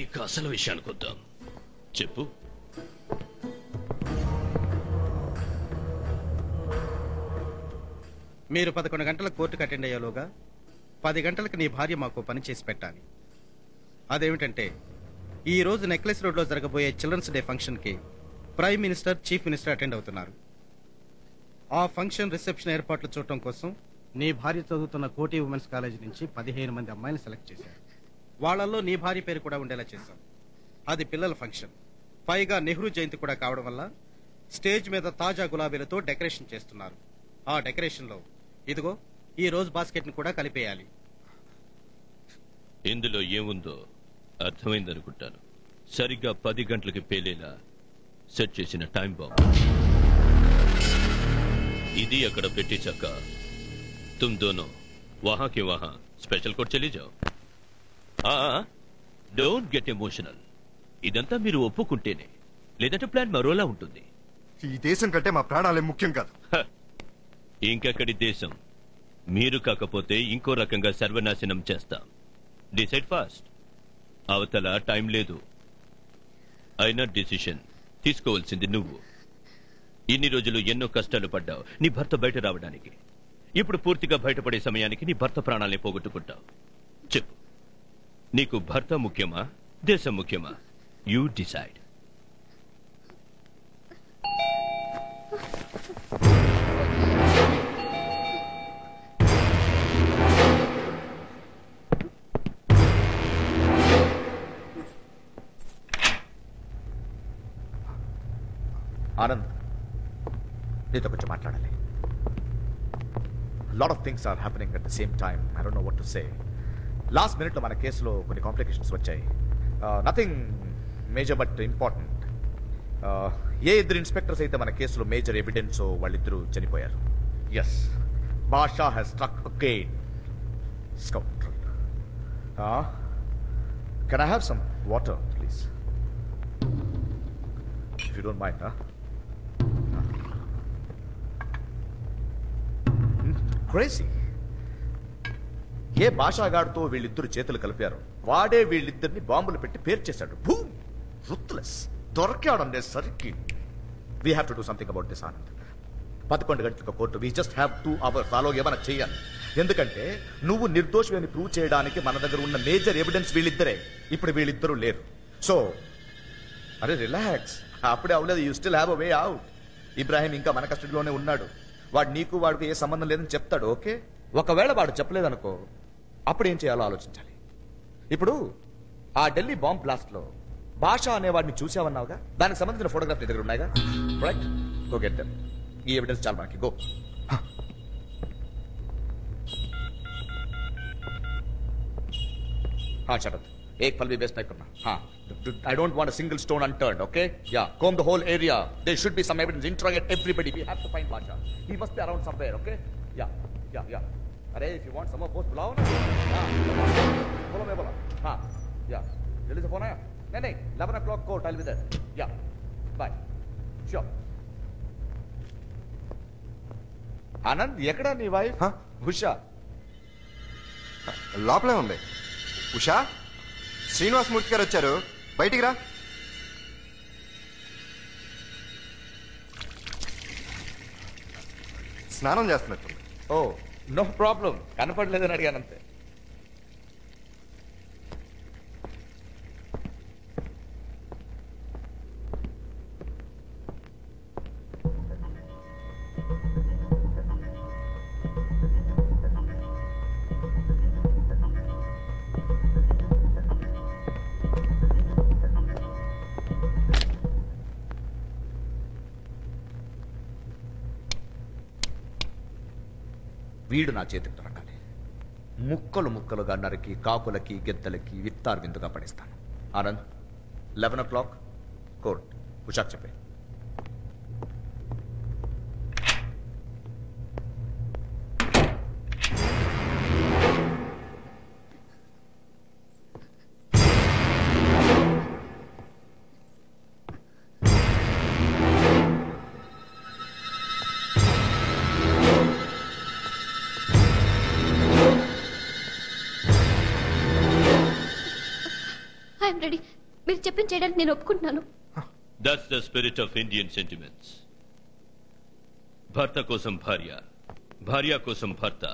ఇక అసలు విషయానికి వద్దాం. చెప్పు, మీరు పదకొండు గంటలకు కోర్టుకు అటెండ్ అయ్యేలోగా పది గంటలకు నీ భార్య మాకు పని చేసి పెట్టాలి. అదేమిటంటే, ఈ రోజు నెక్లెస్ రోడ్లో జరగబోయే చిల్డ్రన్స్ డే ఫంక్షన్కి prime minister, chief minister attend అవుతున్నారు. ఆ ఫంక్షన్ రిసెప్షన్ ఏర్పాట్లు చూడటం కోసం నీ భార్య చదువుతున్న కోటి ఉమెన్స్ కాలేజ్ నుంచి పదిహేను మంది అమ్మాయిని సెలెక్ట్ చేశారు. వాళ్ళల్లో నీ భార్య పేరు కూడా ఉండేలా చేశాం. అది పిల్లల ఫంక్షన్, పైగా నెహ్రూ జయంతి కూడా కావడం వల్ల స్టేజ్ మీద తాజా గులాబీలతో డెకరేషన్ చేస్తున్నారు. ఆ డెకరేషన్లో ఇదిగో ఈ రోజ్ బాస్కెట్ని కూడా కలిపేయాలి. ఇందులో ఏముందో అర్థమైందనుకుంటాను. సరిగ్గా పది గంటలకి పేలేలా సెట్ చేసిన టైం బాంబ్ ఇది అక్కడ పెట్టేశాక तुम दोनों वहां के वहां स्पेशल कोर्ट चले जाओ. Don't get emotional. ఇదంతా మీరు ఒప్పుకుంటేనే, లేదంటే ప్లాన్ మరోలా ఉంటుంది. ఈ దేశం కంటే మా ప్రాణాలే ముఖ్యం కాదు. ఇంకెక్కడి దేశం, మీరు కాకపోతే ఇంకో రకంగా సర్వనాశనం చేస్తాం. డిసైడ్ ఫాస్ట్, అవతల టైం లేదు. అయినా డిసిషన్ తీసుకోవాల్సింది నువ్వు. ఇన్ని రోజులు ఎన్నో కష్టాలు పడ్డావు నీ భర్త బయట రావడానికి. ఇప్పుడు పూర్తిగా బయటపడే సమయానికి నీ భర్త ప్రాణాలని పోగొట్టుకుంటావు. చెప్పు, నీకు భర్త ముఖ్యమా, దేశం ముఖ్యమా? You decide. Anand, need to talk. A lot of things are happening at the same time. I don't know what to say. Last minute lo mana case lo konni complications vachayi. Uh, nothing major but important. Ye idru inspectors aithe mana case lo major evidence so vallidru chanipoyaru. Yes. Basha has struck again. Scoundrel. Uh, can I have some water, please? If you don't mind, huh? huh? Hmm? Crazy. Ye Basha garto veelidru chetulu kalparu. Vaade veelidrni bombulu petti perchesadu. Boom! Ruthless. Dorkadu unnecessarily. We have to do something about this, Anand. పదకొండు గంటలకు court we just have two hours ఆలో ఏమైనా చేయాలి. ఎందుకంటే నువ్వు నిర్దోషిని prove చేయడానికి మన దగ్గర ఉన్న మేజర్ ఎవిడెన్స్ వీళ్ళిద్దరే. ఇప్పుడు వీళ్ళిద్దరూ లేరు. సో అరే రిలాక్స్, అప్పుడే అవ్వలేదు. You still have a way out. Ibrahim ఇంకా మన కస్టడీలోనే ఉన్నాడు. వాడు నీకు వాడికి ఏ సంబంధం లేదని చెప్తాడు. ఓకే, ఒకవేళ వాడు చెప్పలేదనుకో, అప్పుడు ఏం చేయాలో ఆలోచించాలి. ఇప్పుడు ఆ ఢిల్లీ బాంబ్ బ్లాస్ట్లో భాష అనేవాడిని చూసావన్నావుగా, దానికి సంబంధించిన ఫోటోగ్రాఫ్ నీ దగ్గర ఉన్నాయిగా. Right, go get them. ఈ ఎవిడెన్స్ చాలా బాకీ. గో. हाँ शरद, एक फल भी वेस्ट नहीं करना. I don't want a single stone unturned, okay? Yeah, comb the whole area. There should be some evidence. Interrogate everybody. We have to find Basha. He must be around somewhere, okay? Yeah, yeah, yeah. अरे if you want some more post बुलाओ ना. हाँ, बोलो मैं बोला. हाँ, yeah. जल्दी से फोन आया? नहीं नहीं. eleven o'clock court. I'll be there. Yeah, bye. Sure. Anand, ఎక్కడా నీ వైఫ్ ఉషా? లోపలే ఉంది. ఉషా, శ్రీనివాస్ మూర్తి గారు వచ్చారు, బయటికి రా. స్నానం చేస్తున్నట్టు. ఓ నో ప్రాబ్లం, కనపడలేదని అడిగానంతే. వీడు నా చేతికి దొరకాలి. ముక్కలు ముక్కలుగా నరికి కాకులకి గెద్దలకి విత్తారు విందుగా పడేస్తాను. Anand, eleven o'clock court. హుషాక్ చెప్పే. That's the spirit of Indian sentiments. భర్త కోసం భార్య, భార్య కోసం భర్త,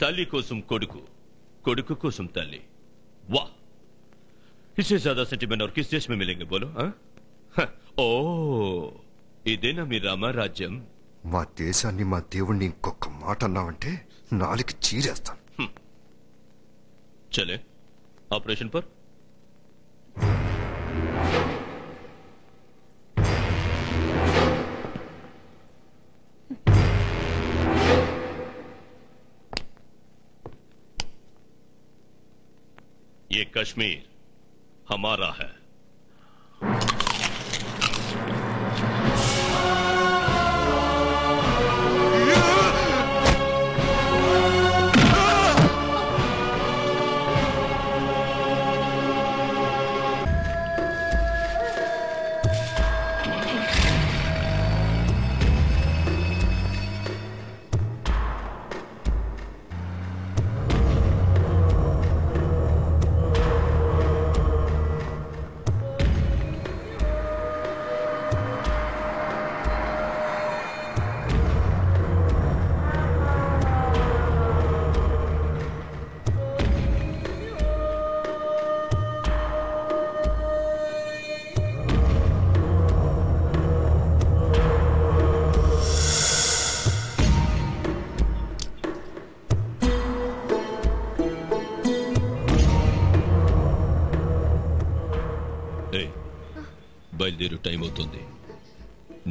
తల్లి కోసం కొడుకు, కొడుకు కోసం తల్లి. వా, इससे ज्यादा सेंटिमेंट और किस देश में मिलेंगे बोलो? ఓ, ఇదేనా మీ రామరాజ్యం? మా దేశాన్ని మా దేవుణ్ణి ఇంకొక మాట అన్నావంటే నాలుగు చీరేస్తాను. చలే ఆపరేషన్ పర్. ये कश्मीर हमारा है.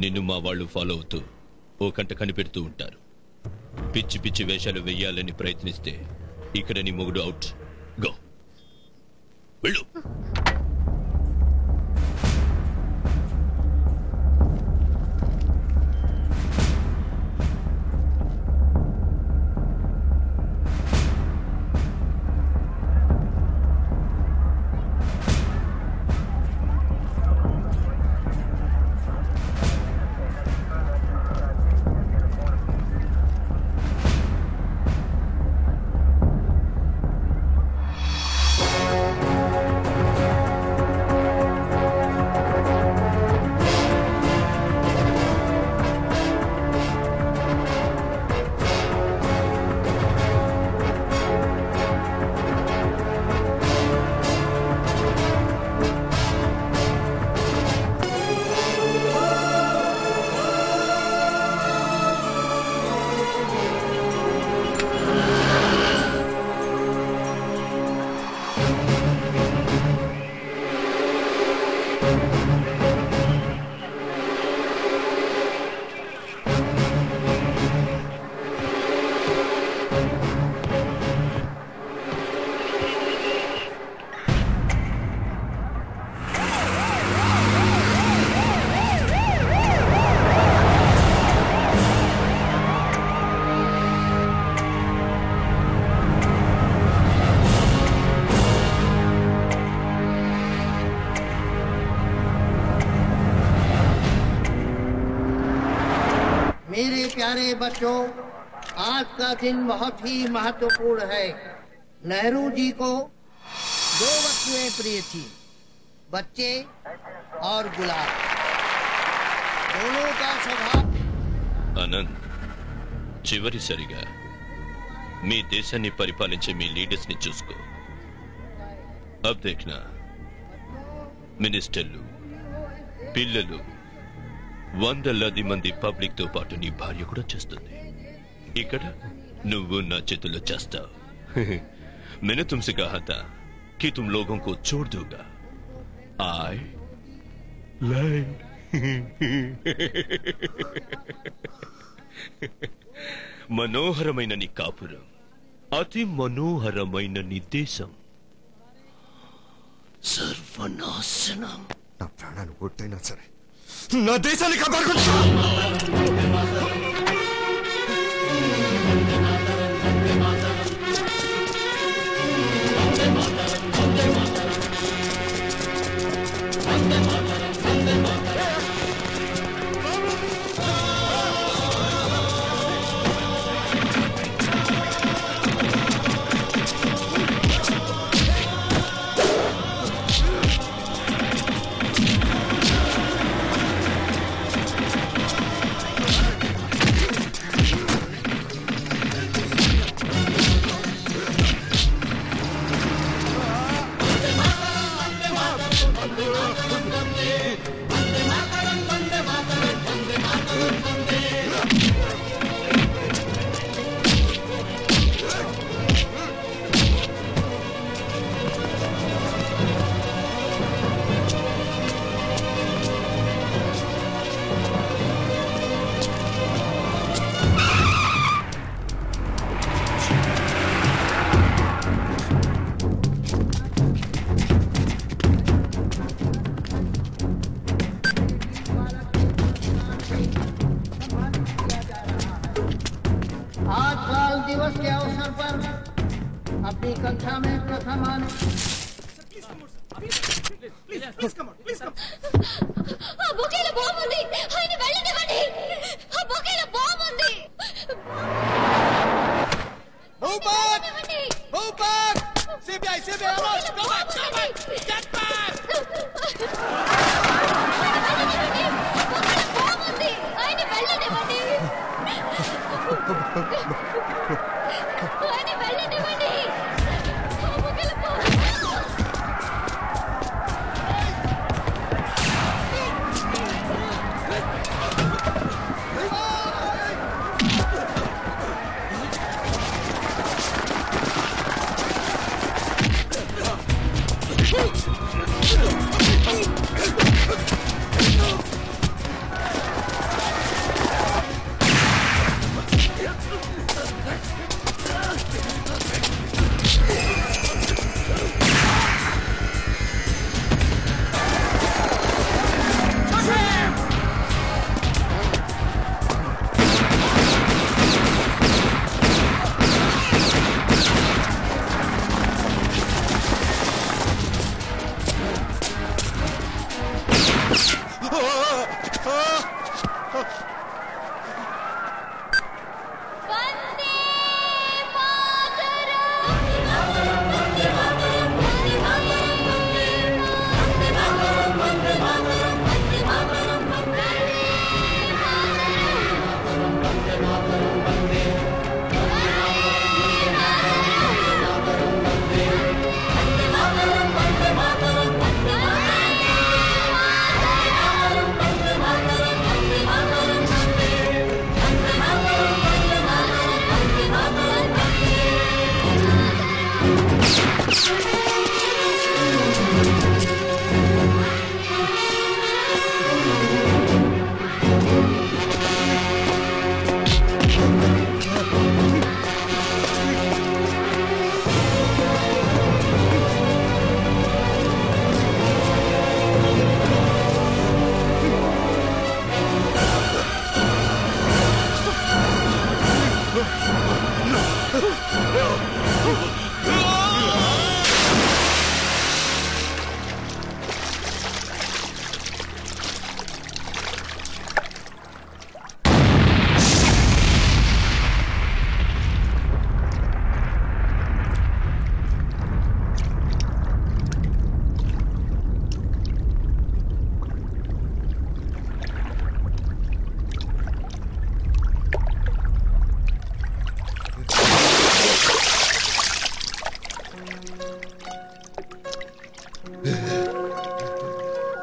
నిన్ను మా వాళ్ళు ఫాలో అవుతూ ఓ కంట కనిపెడుతూ ఉంటారు. పిచ్చి పిచ్చి వేషాలు వెయ్యాలని ప్రయత్నిస్తే ఇక్కడ నీ మొగుడు అవుట్. గో వెళ్ళు. प्यारे बच्चों, आज का दिन बहुत ही महत्वपूर्ण है। नेहरू जी को दो वस्तुएं प्रिय थी, बच्चे और गुलाब। दोनों का स्वभाव। आनंद, चिवरी सरिगा मी देशानी परिपालिंचे मी लीडर्स ने चूसको। अब देखना मिनिस्टर्लू पिल्ललू వందలాది మంది పబ్లిక్ తో పాటు నీ భార్య కూడా చేస్తుంది. ఇక్కడ నువ్వు నా చేతుల్లో చేస్తావు. నేను తుమ్సే కహా థా కి తుమ్ లోగోం కో ఛోడ్ దూగా. ఐ లైడ్. మనోహరమైన నీ కాపురం, అతి మనోహరమైన నీ దేశం సర్వనాశనం. నా ప్రాణాలు ఒట్టైనా సరే నా దేశాన్ని కాపాడుకుంటా.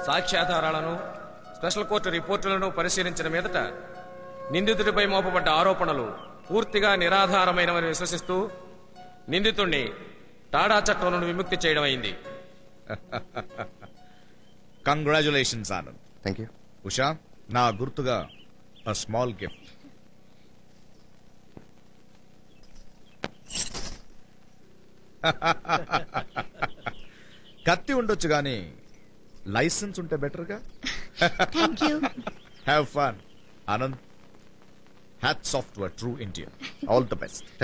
సాక్ష్యాధారాలను స్పెషల్ కోర్టు రిపోర్టులను పరిశీలించిన మీదట నిందితుడిపై మోపబడ్డ ఆరోపణలు పూర్తిగా నిరాధారమైనవని విశ్వసిస్తూ నిందితుడిని టాడా చట్టం నుండి విముక్తి చేయడం అయింది. Congratulations Anand. Thank you. Usha, నా గుర్తుగా అ స్మాల్ గిఫ్ట్. కత్తి ఉండొచ్చు కానీ లైసెన్స్ ఉంటే బెటర్గా. Thank you. Have fun Anand. Hats off to a true Indian. All the best.